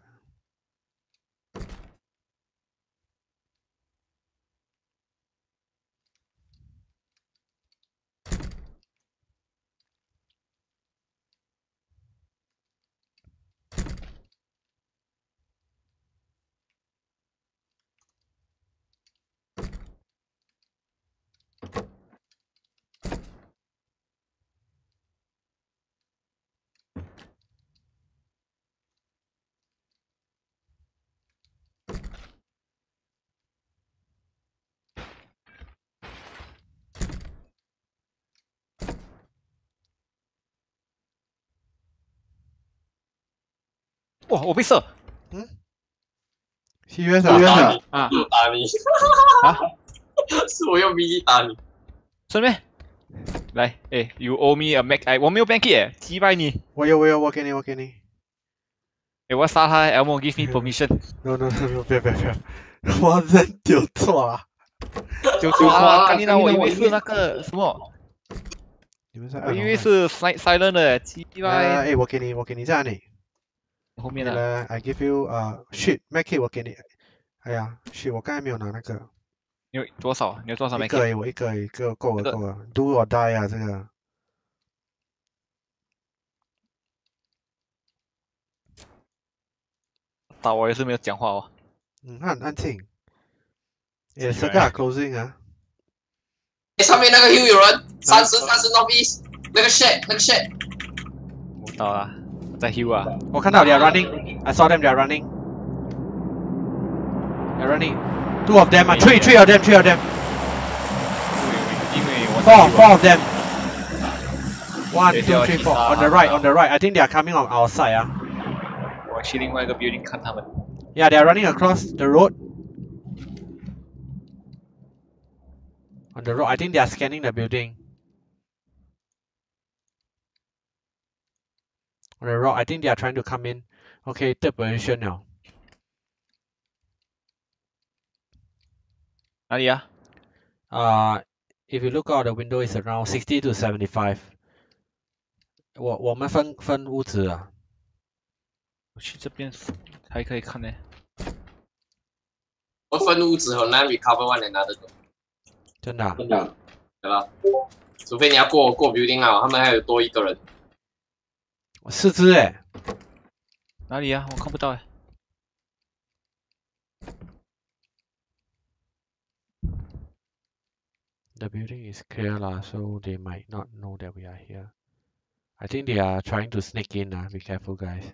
哇！我被射。嗯。西约啥？西约啥？啊！我打你。啊！是我用 V 打你。顺便，来，哎 ，You owe me a Mac， 哎，我没有 Banky 哎，击败你。我有，我有，我给你，我给你。哎，我杀他 ，Elmo give me permission。No no no no， 别别别，我真丢错了。丢错了！刚才我以为是那个什么，我以为是 silent 的击败。哎，我给你，我给你在哪里？ 后面呢 ？I give you 啊、uh, ，shit Mac， 我给你。哎呀 ，shit， 我刚才没有拿那个。你有多少？你有多少 Mac？ 一个而已，我一个一个够了够了。Do or die 啊，这个。打我也是没有讲话哦。嗯，那很安静。也是个 closing 啊。哎，上面那个又有人，三十三十 north east， 那个 shit 那个 shit。我到了。 在 hill 啊！我看到 they are running. I saw them. They are running. They are running. Two of them. Three, three of them. Three of them. Four, four of them. One, two, three, four. On the right, on the right. I think they are coming on our side. 啊！我去另外一个 building 看他们。Yeah, they are running across the road. On the road, I think they are scanning the building. On the rock, I think they are trying to come in. Okay, third position now. 哪里啊？ Uh, if you look out the window, it's around sixty to seventy-five. 我我们分分屋子啊。我去这边还可以看呢。我分屋子很难 recover one another 的。真的？真的。对吧？除非你要过过 building 啊，他们还有多一个人。 我四只哎，哪里啊？我看不到哎。The building is clear lah, so they might not know that we are here. I think they are trying to sneak in lah. Be careful, guys.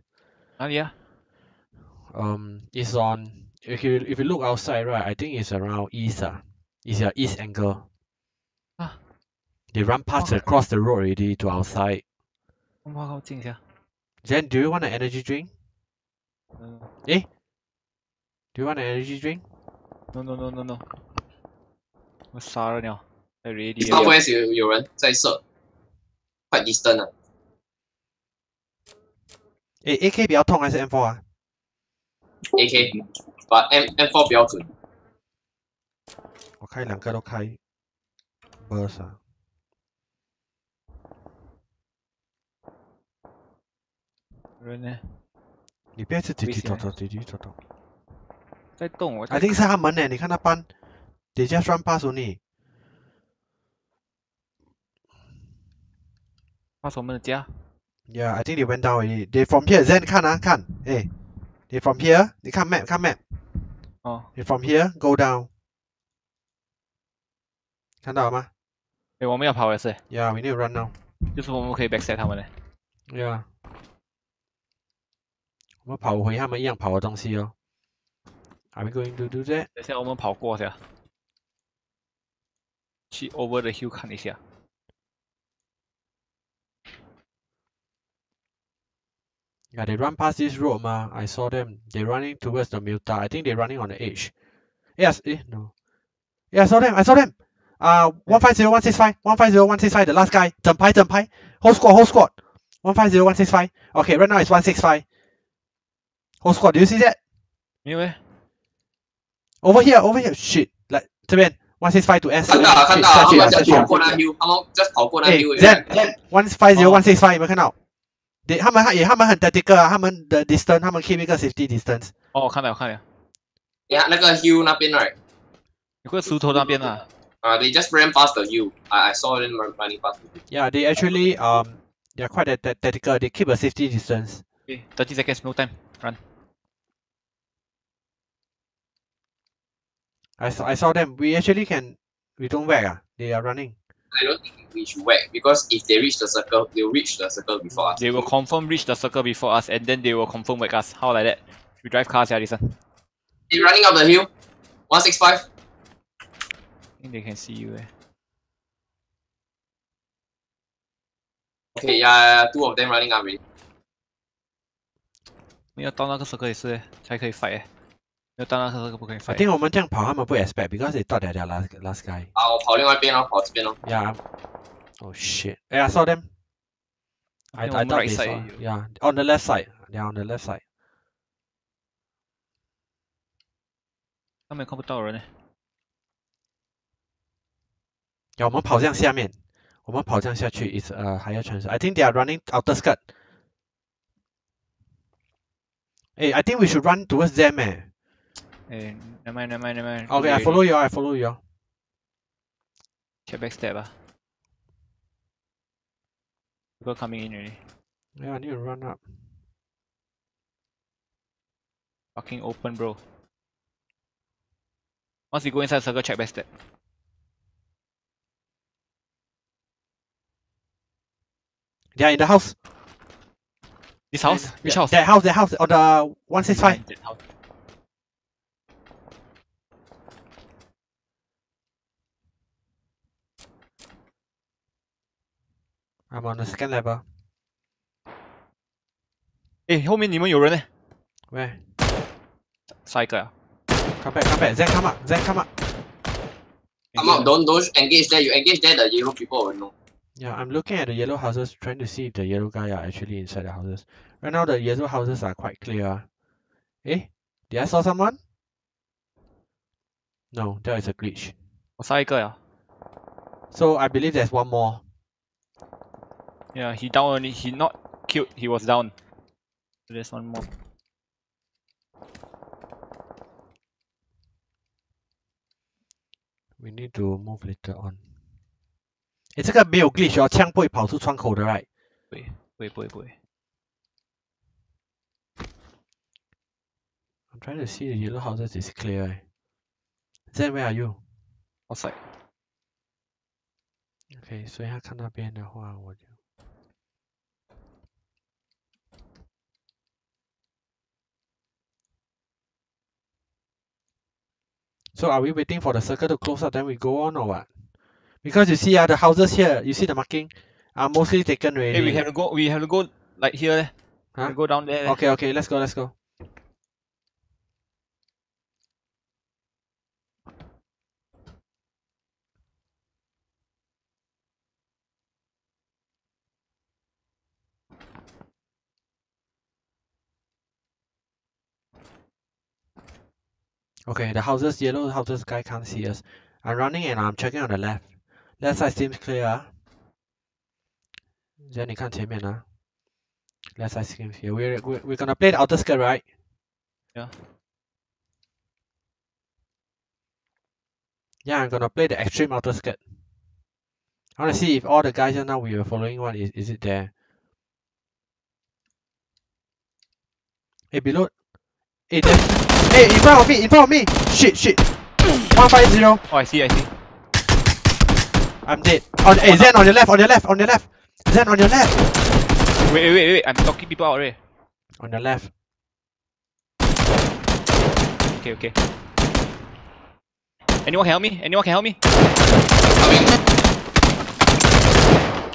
哪里啊？ Um, it's on. If you if you look outside, right? I think it's around east ah. It's your east angle. Ah. They run past across the road already to outside. 我们靠近一下。Jen, do you want an energy drink? 嗯。诶 ？Do you want an energy drink? No, no, no, no, no. 我杀了鸟。Already. Southwest 有有人在射 ，quite distant 啊。诶 ，A K 比较痛还是 M four 啊 ？A K， 把 M M four 比较准。我开两个都开 burst 啊。 人呢？你不要自己走走走走走。在动我。I think 是他们呢，你看他搬，直接双 pass 你。pass 我们的家。Yeah, I think they went down already. They from here. Zen 看啊看，哎 ，they from here. 你看 map 看 map。哦。They from here go down。看到了吗？哎，我们要跑也是。Yeah, we need to run now. 就是我们可以 backside 他们呢。Yeah. 我们跑回他们一样跑的东西哦。Are we going to do that？ 等下我们跑过去，去 over the hill 看一下。Yeah, they run past this road 嘛。I saw them. They running towards the muta. I think they running on the edge. Yes, eh, no. Yeah, I saw them. I saw them. Ah, one five zero one six five, one five zero one six five. The last guy. 整排整排 ，whole squad, whole squad. One five zero one six five. Okay, right now it's one six five. Whole squad, do you see that? No. Over here, over here. Shit, like 这边one six five to S。看到了，看到了，他们just跑过那 hill， 他们just跑过那 hill。哎 ，one five zero one six five 有没有看到？对，他们也他们很 tactical 啊，他们的 distance， 他们 keep 一个 safety distance。哦，我看到，我看到。呀，那个 hill 那边 right？ 有个石头那边啊。啊 ，they just ran past the hill. I I saw them running past. Yeah, they actually um they are quite tactical. They keep a safety distance. Okay, thirty seconds, no time. Run. I saw, I saw them. We actually can. We don't whack. Ah, they are running. I don't think we should whack because if they reach the circle, they will reach the circle before us. They will confirm reach the circle before us, and then they will confirm whack us. How like that? We drive cars, yeah, listen. They're running up the hill. One six five. I think they can see you. Eh? Okay, yeah, two of them running up already. 没有到那个时刻也是才可以 fight 哎，没有到那个时刻不可以 fight。因为我们这样跑，他们不 expect because they thought they are last last guy。啊，我跑另外一边咯，跑这边咯。Yeah. Oh shit. Hey, I saw them. I I thought they saw. Yeah, on the left side. They are on the left side. 他们看不到人呢。呀，我们跑向下面，我们跑向下去 is a higher chance. I think they are running outer skirt. Hey, I think we should run towards them, eh? Hey, never mind, never mind, never mind. Okay, I follow you, I follow you. Check back step, ah. People coming in already. Yeah, I need to run up. Fucking open, bro. Once you go inside the circle, check back step. They are in the house. This house? Which house? That house, that house, on the one six five. I'm on the second level. Eh, 后面你们有人呢 ？Where？ 杀一个呀 ！Come back, come back, Zen come up, Zen come up. Come up, don't don't engage there. You engage there, the yellow people will know. Yeah, I'm looking at the yellow houses, trying to see if the yellow guys are actually inside the houses. Right now, the yellow houses are quite clear. Eh? Did I saw someone? No, that is a glitch. I saw one. So I believe there's one more. Yeah, he down only. He not killed. He was down. So there's one more. We need to move later on. 哎，这个没有 glitch 哦，枪不会跑出窗口的 ，right？ 不会，不会，不会，不会。I'm trying to see the yellow houses is clear. Then where are you? Outside. Okay， 所以他看那边的话，我就。So are we waiting for the circle to close up, then we go on or what? Because you see, ah, the houses here, you see the marking, are mostly taken already. Hey, we have to go. We have to go like here. Huh? We go down there. Okay, okay, let's go, let's go. Okay, the houses, yellow houses guy can't see us. I'm running and I'm checking on the left. Left side seems clear. Then you can't see me now. Left side seems clear. We're, we're, we're gonna play the outer skirt, right? Yeah. Yeah, I'm gonna play the extreme outer skirt. I wanna see if all the guys just now we were following one, is, is it there? Hey, below. Hey, there. Hey, in front of me, in front of me! Shit, shit! one five zero! Oh, I see, I see. I'm dead. On, hey, Zen, on your left, on your left, on your left! Zen, on your left! Wait, wait, wait, wait, I'm knocking people out already. On your left. Okay, okay. Anyone can help me? Anyone can help me?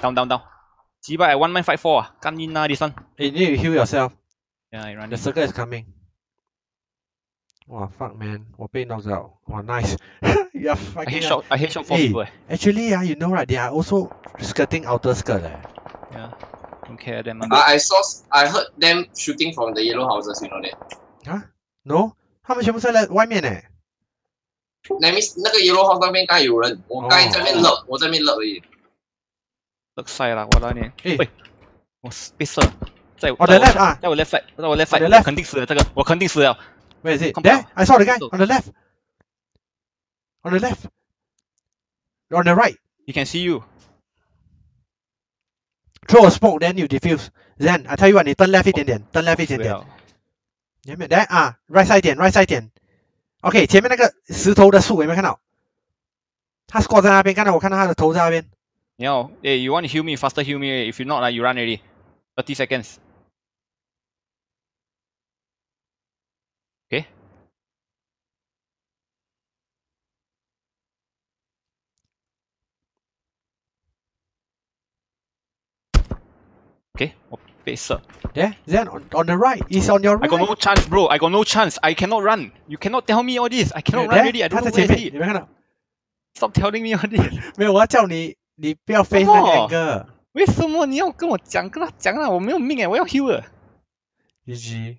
Down, down, down. Jibai, I one man fight four. Come in now, this one. Hey, you need to heal yourself. Yeah, I run. The circle is coming. Wow, fuck, man. Wow, pain knocked out. Wow, nice. Yeah, I hit shot. I hit shot four hey, people. Eh. Actually, yeah, you know, right? They are also skirting outer skirt. Eh. Yeah. Don't care them. Uh, I saw. I heard them shooting from the yellow houses. You know that? Huh? No. 他们全部在外面 eh. That means 那个 yellow house 那边刚才有人， 我刚才在那边look， 我在那边look而已。 Look side 啦，我那边。 哎， 我被射，在我 left 啊，在 我 left side， 在 我 left side， 我肯定死了这个，我肯定死了。 Where is it? There, I saw the guy on the left. On the left. On the right. He can see you. Throw a smoke, then you defuse. Then I tell you what, 你 turn left 一点点， turn left 一点点。 前面，来 啊 ，right side 点 ，right side 点 ，OK， 前面那个石头的树有没有看到？他 squat 在那边，刚才我看到他的头在那边。你要，诶 ，you want to heal me faster, heal me. If you not, like you run already. Thirty seconds. Okay. Okay. 被射 Yeah, then on, on the right, it's on your right. I got no chance, bro. I got no chance. I cannot run. You cannot tell me all this. I cannot yeah, run there, really. I don't know where is it. Stop telling me all this. 没有，我要叫你，你不要face那个angle。为什么你要跟我讲？跟他讲啦，我没有命哎，我要heal了。G G。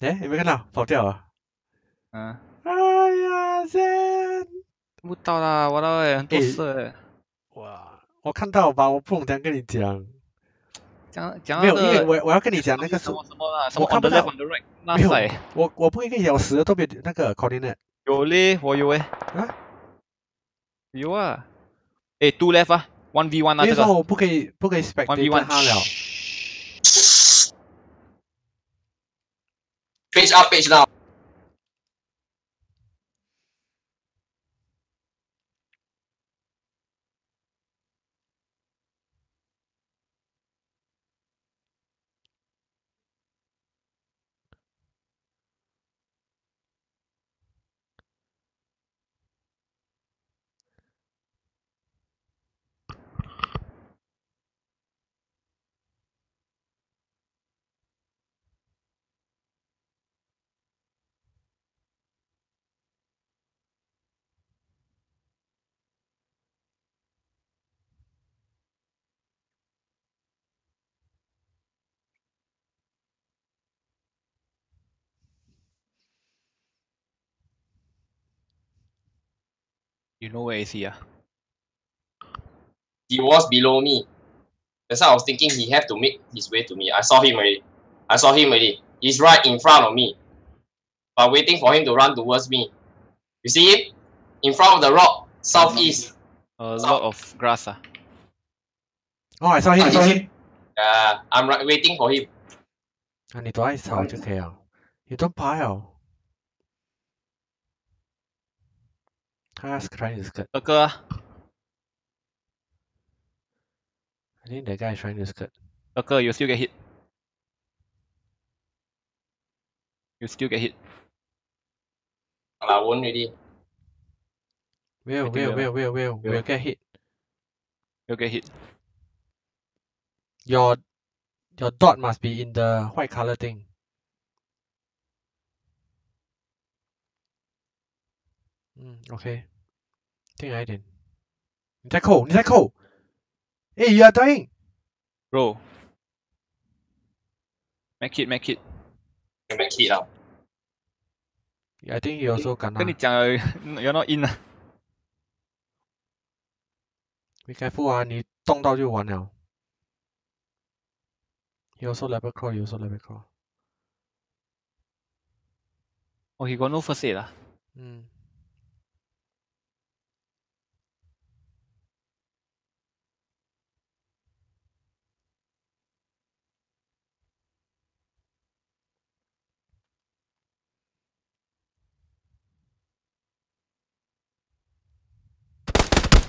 哎，有没有看到？跑掉了。嗯。哎呀，真。不到啦，我到哎，很多射。哇，我看到吧，我不能这样跟你讲。 讲讲没有，因为我我要跟你讲那个什么什么啦，什么 on the left on the right， 那谁？我我不会跟你讲，我死了特别那个 coordinate。有嘞，我有诶。啊？有啊。诶 ，two left 啊 ，one v one 啊，这个。为什么我不可以不可以 spectate 他了 ？Page up, page down。You know where is he? Ah? He was below me. That's why I was thinking he had to make his way to me. I saw him already. I saw him already. He's right in front of me. But waiting for him to run towards me. You see him? In front of the rock, southeast. A lot of grass. Ah. Oh, I saw him. I saw him. Uh, I'm right, waiting for him. And it was how to kill. You don't pile. 他 trying to skirt. 哥哥 I think the guy is trying to skirt. 哥哥 you still get hit. You still get hit. I won't really. Will, will, will, will, will, will get hit. You'll get hit. Your your dot must be in the white color thing. Mm, okay. 进来一点，你在扣，你在扣。哎 ，you are dying, bro. Make it, make it, make it 啦。I think he also kena. 跟你讲了, you're not in. Be careful 啊，你动到就完了。He also level crawl, he also level crawl. Oh, he got no first aid ah. Mm.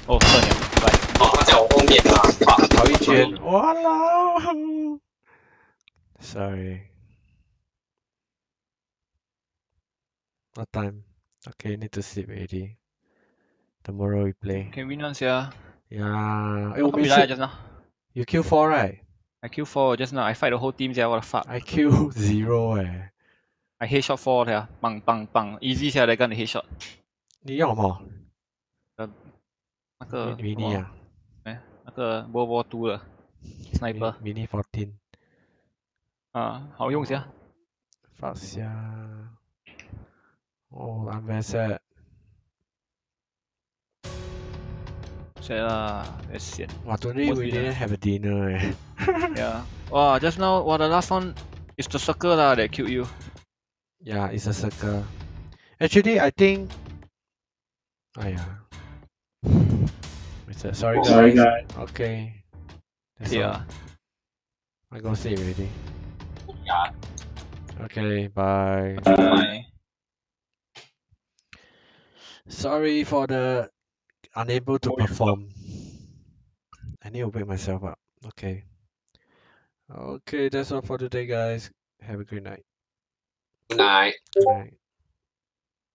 Oh, sorry. Right. Oh, 他在我后面啊！跑跑一圈，完了。Sorry. What time? Okay, need to sleep already. Tomorrow we play. Can we not sia? Yeah. Hey, we just now. You kill four right? I kill four just now. I fight the whole team sia. What the fuck? I kill zero eh. I headshot four sia. Bang bang bang. Easy sia. That gun the headshot. 你要吗？ 那个 mini 啊，哎，那个 World War Two 的 sniper mini fourteen 啊，好用些，发下，哦 ，I'm very sad， sad 啦，太 sad。哇 ，today we didn't have a dinner 哎。Yeah， 哇 ，just now， 哇 ，the last one is the circle 啦 ，that killed you。Yeah， it's a circle. Actually, I think， 哎呀。 It's a, sorry guys. Sorry guys. Okay. That's yeah. All. I go sleep already. Yeah. Okay. Bye. Bye. Sorry for the unable to perform. I need to wake myself up. Okay. Okay. That's all for today, guys. Have a great night. Good night. Good night.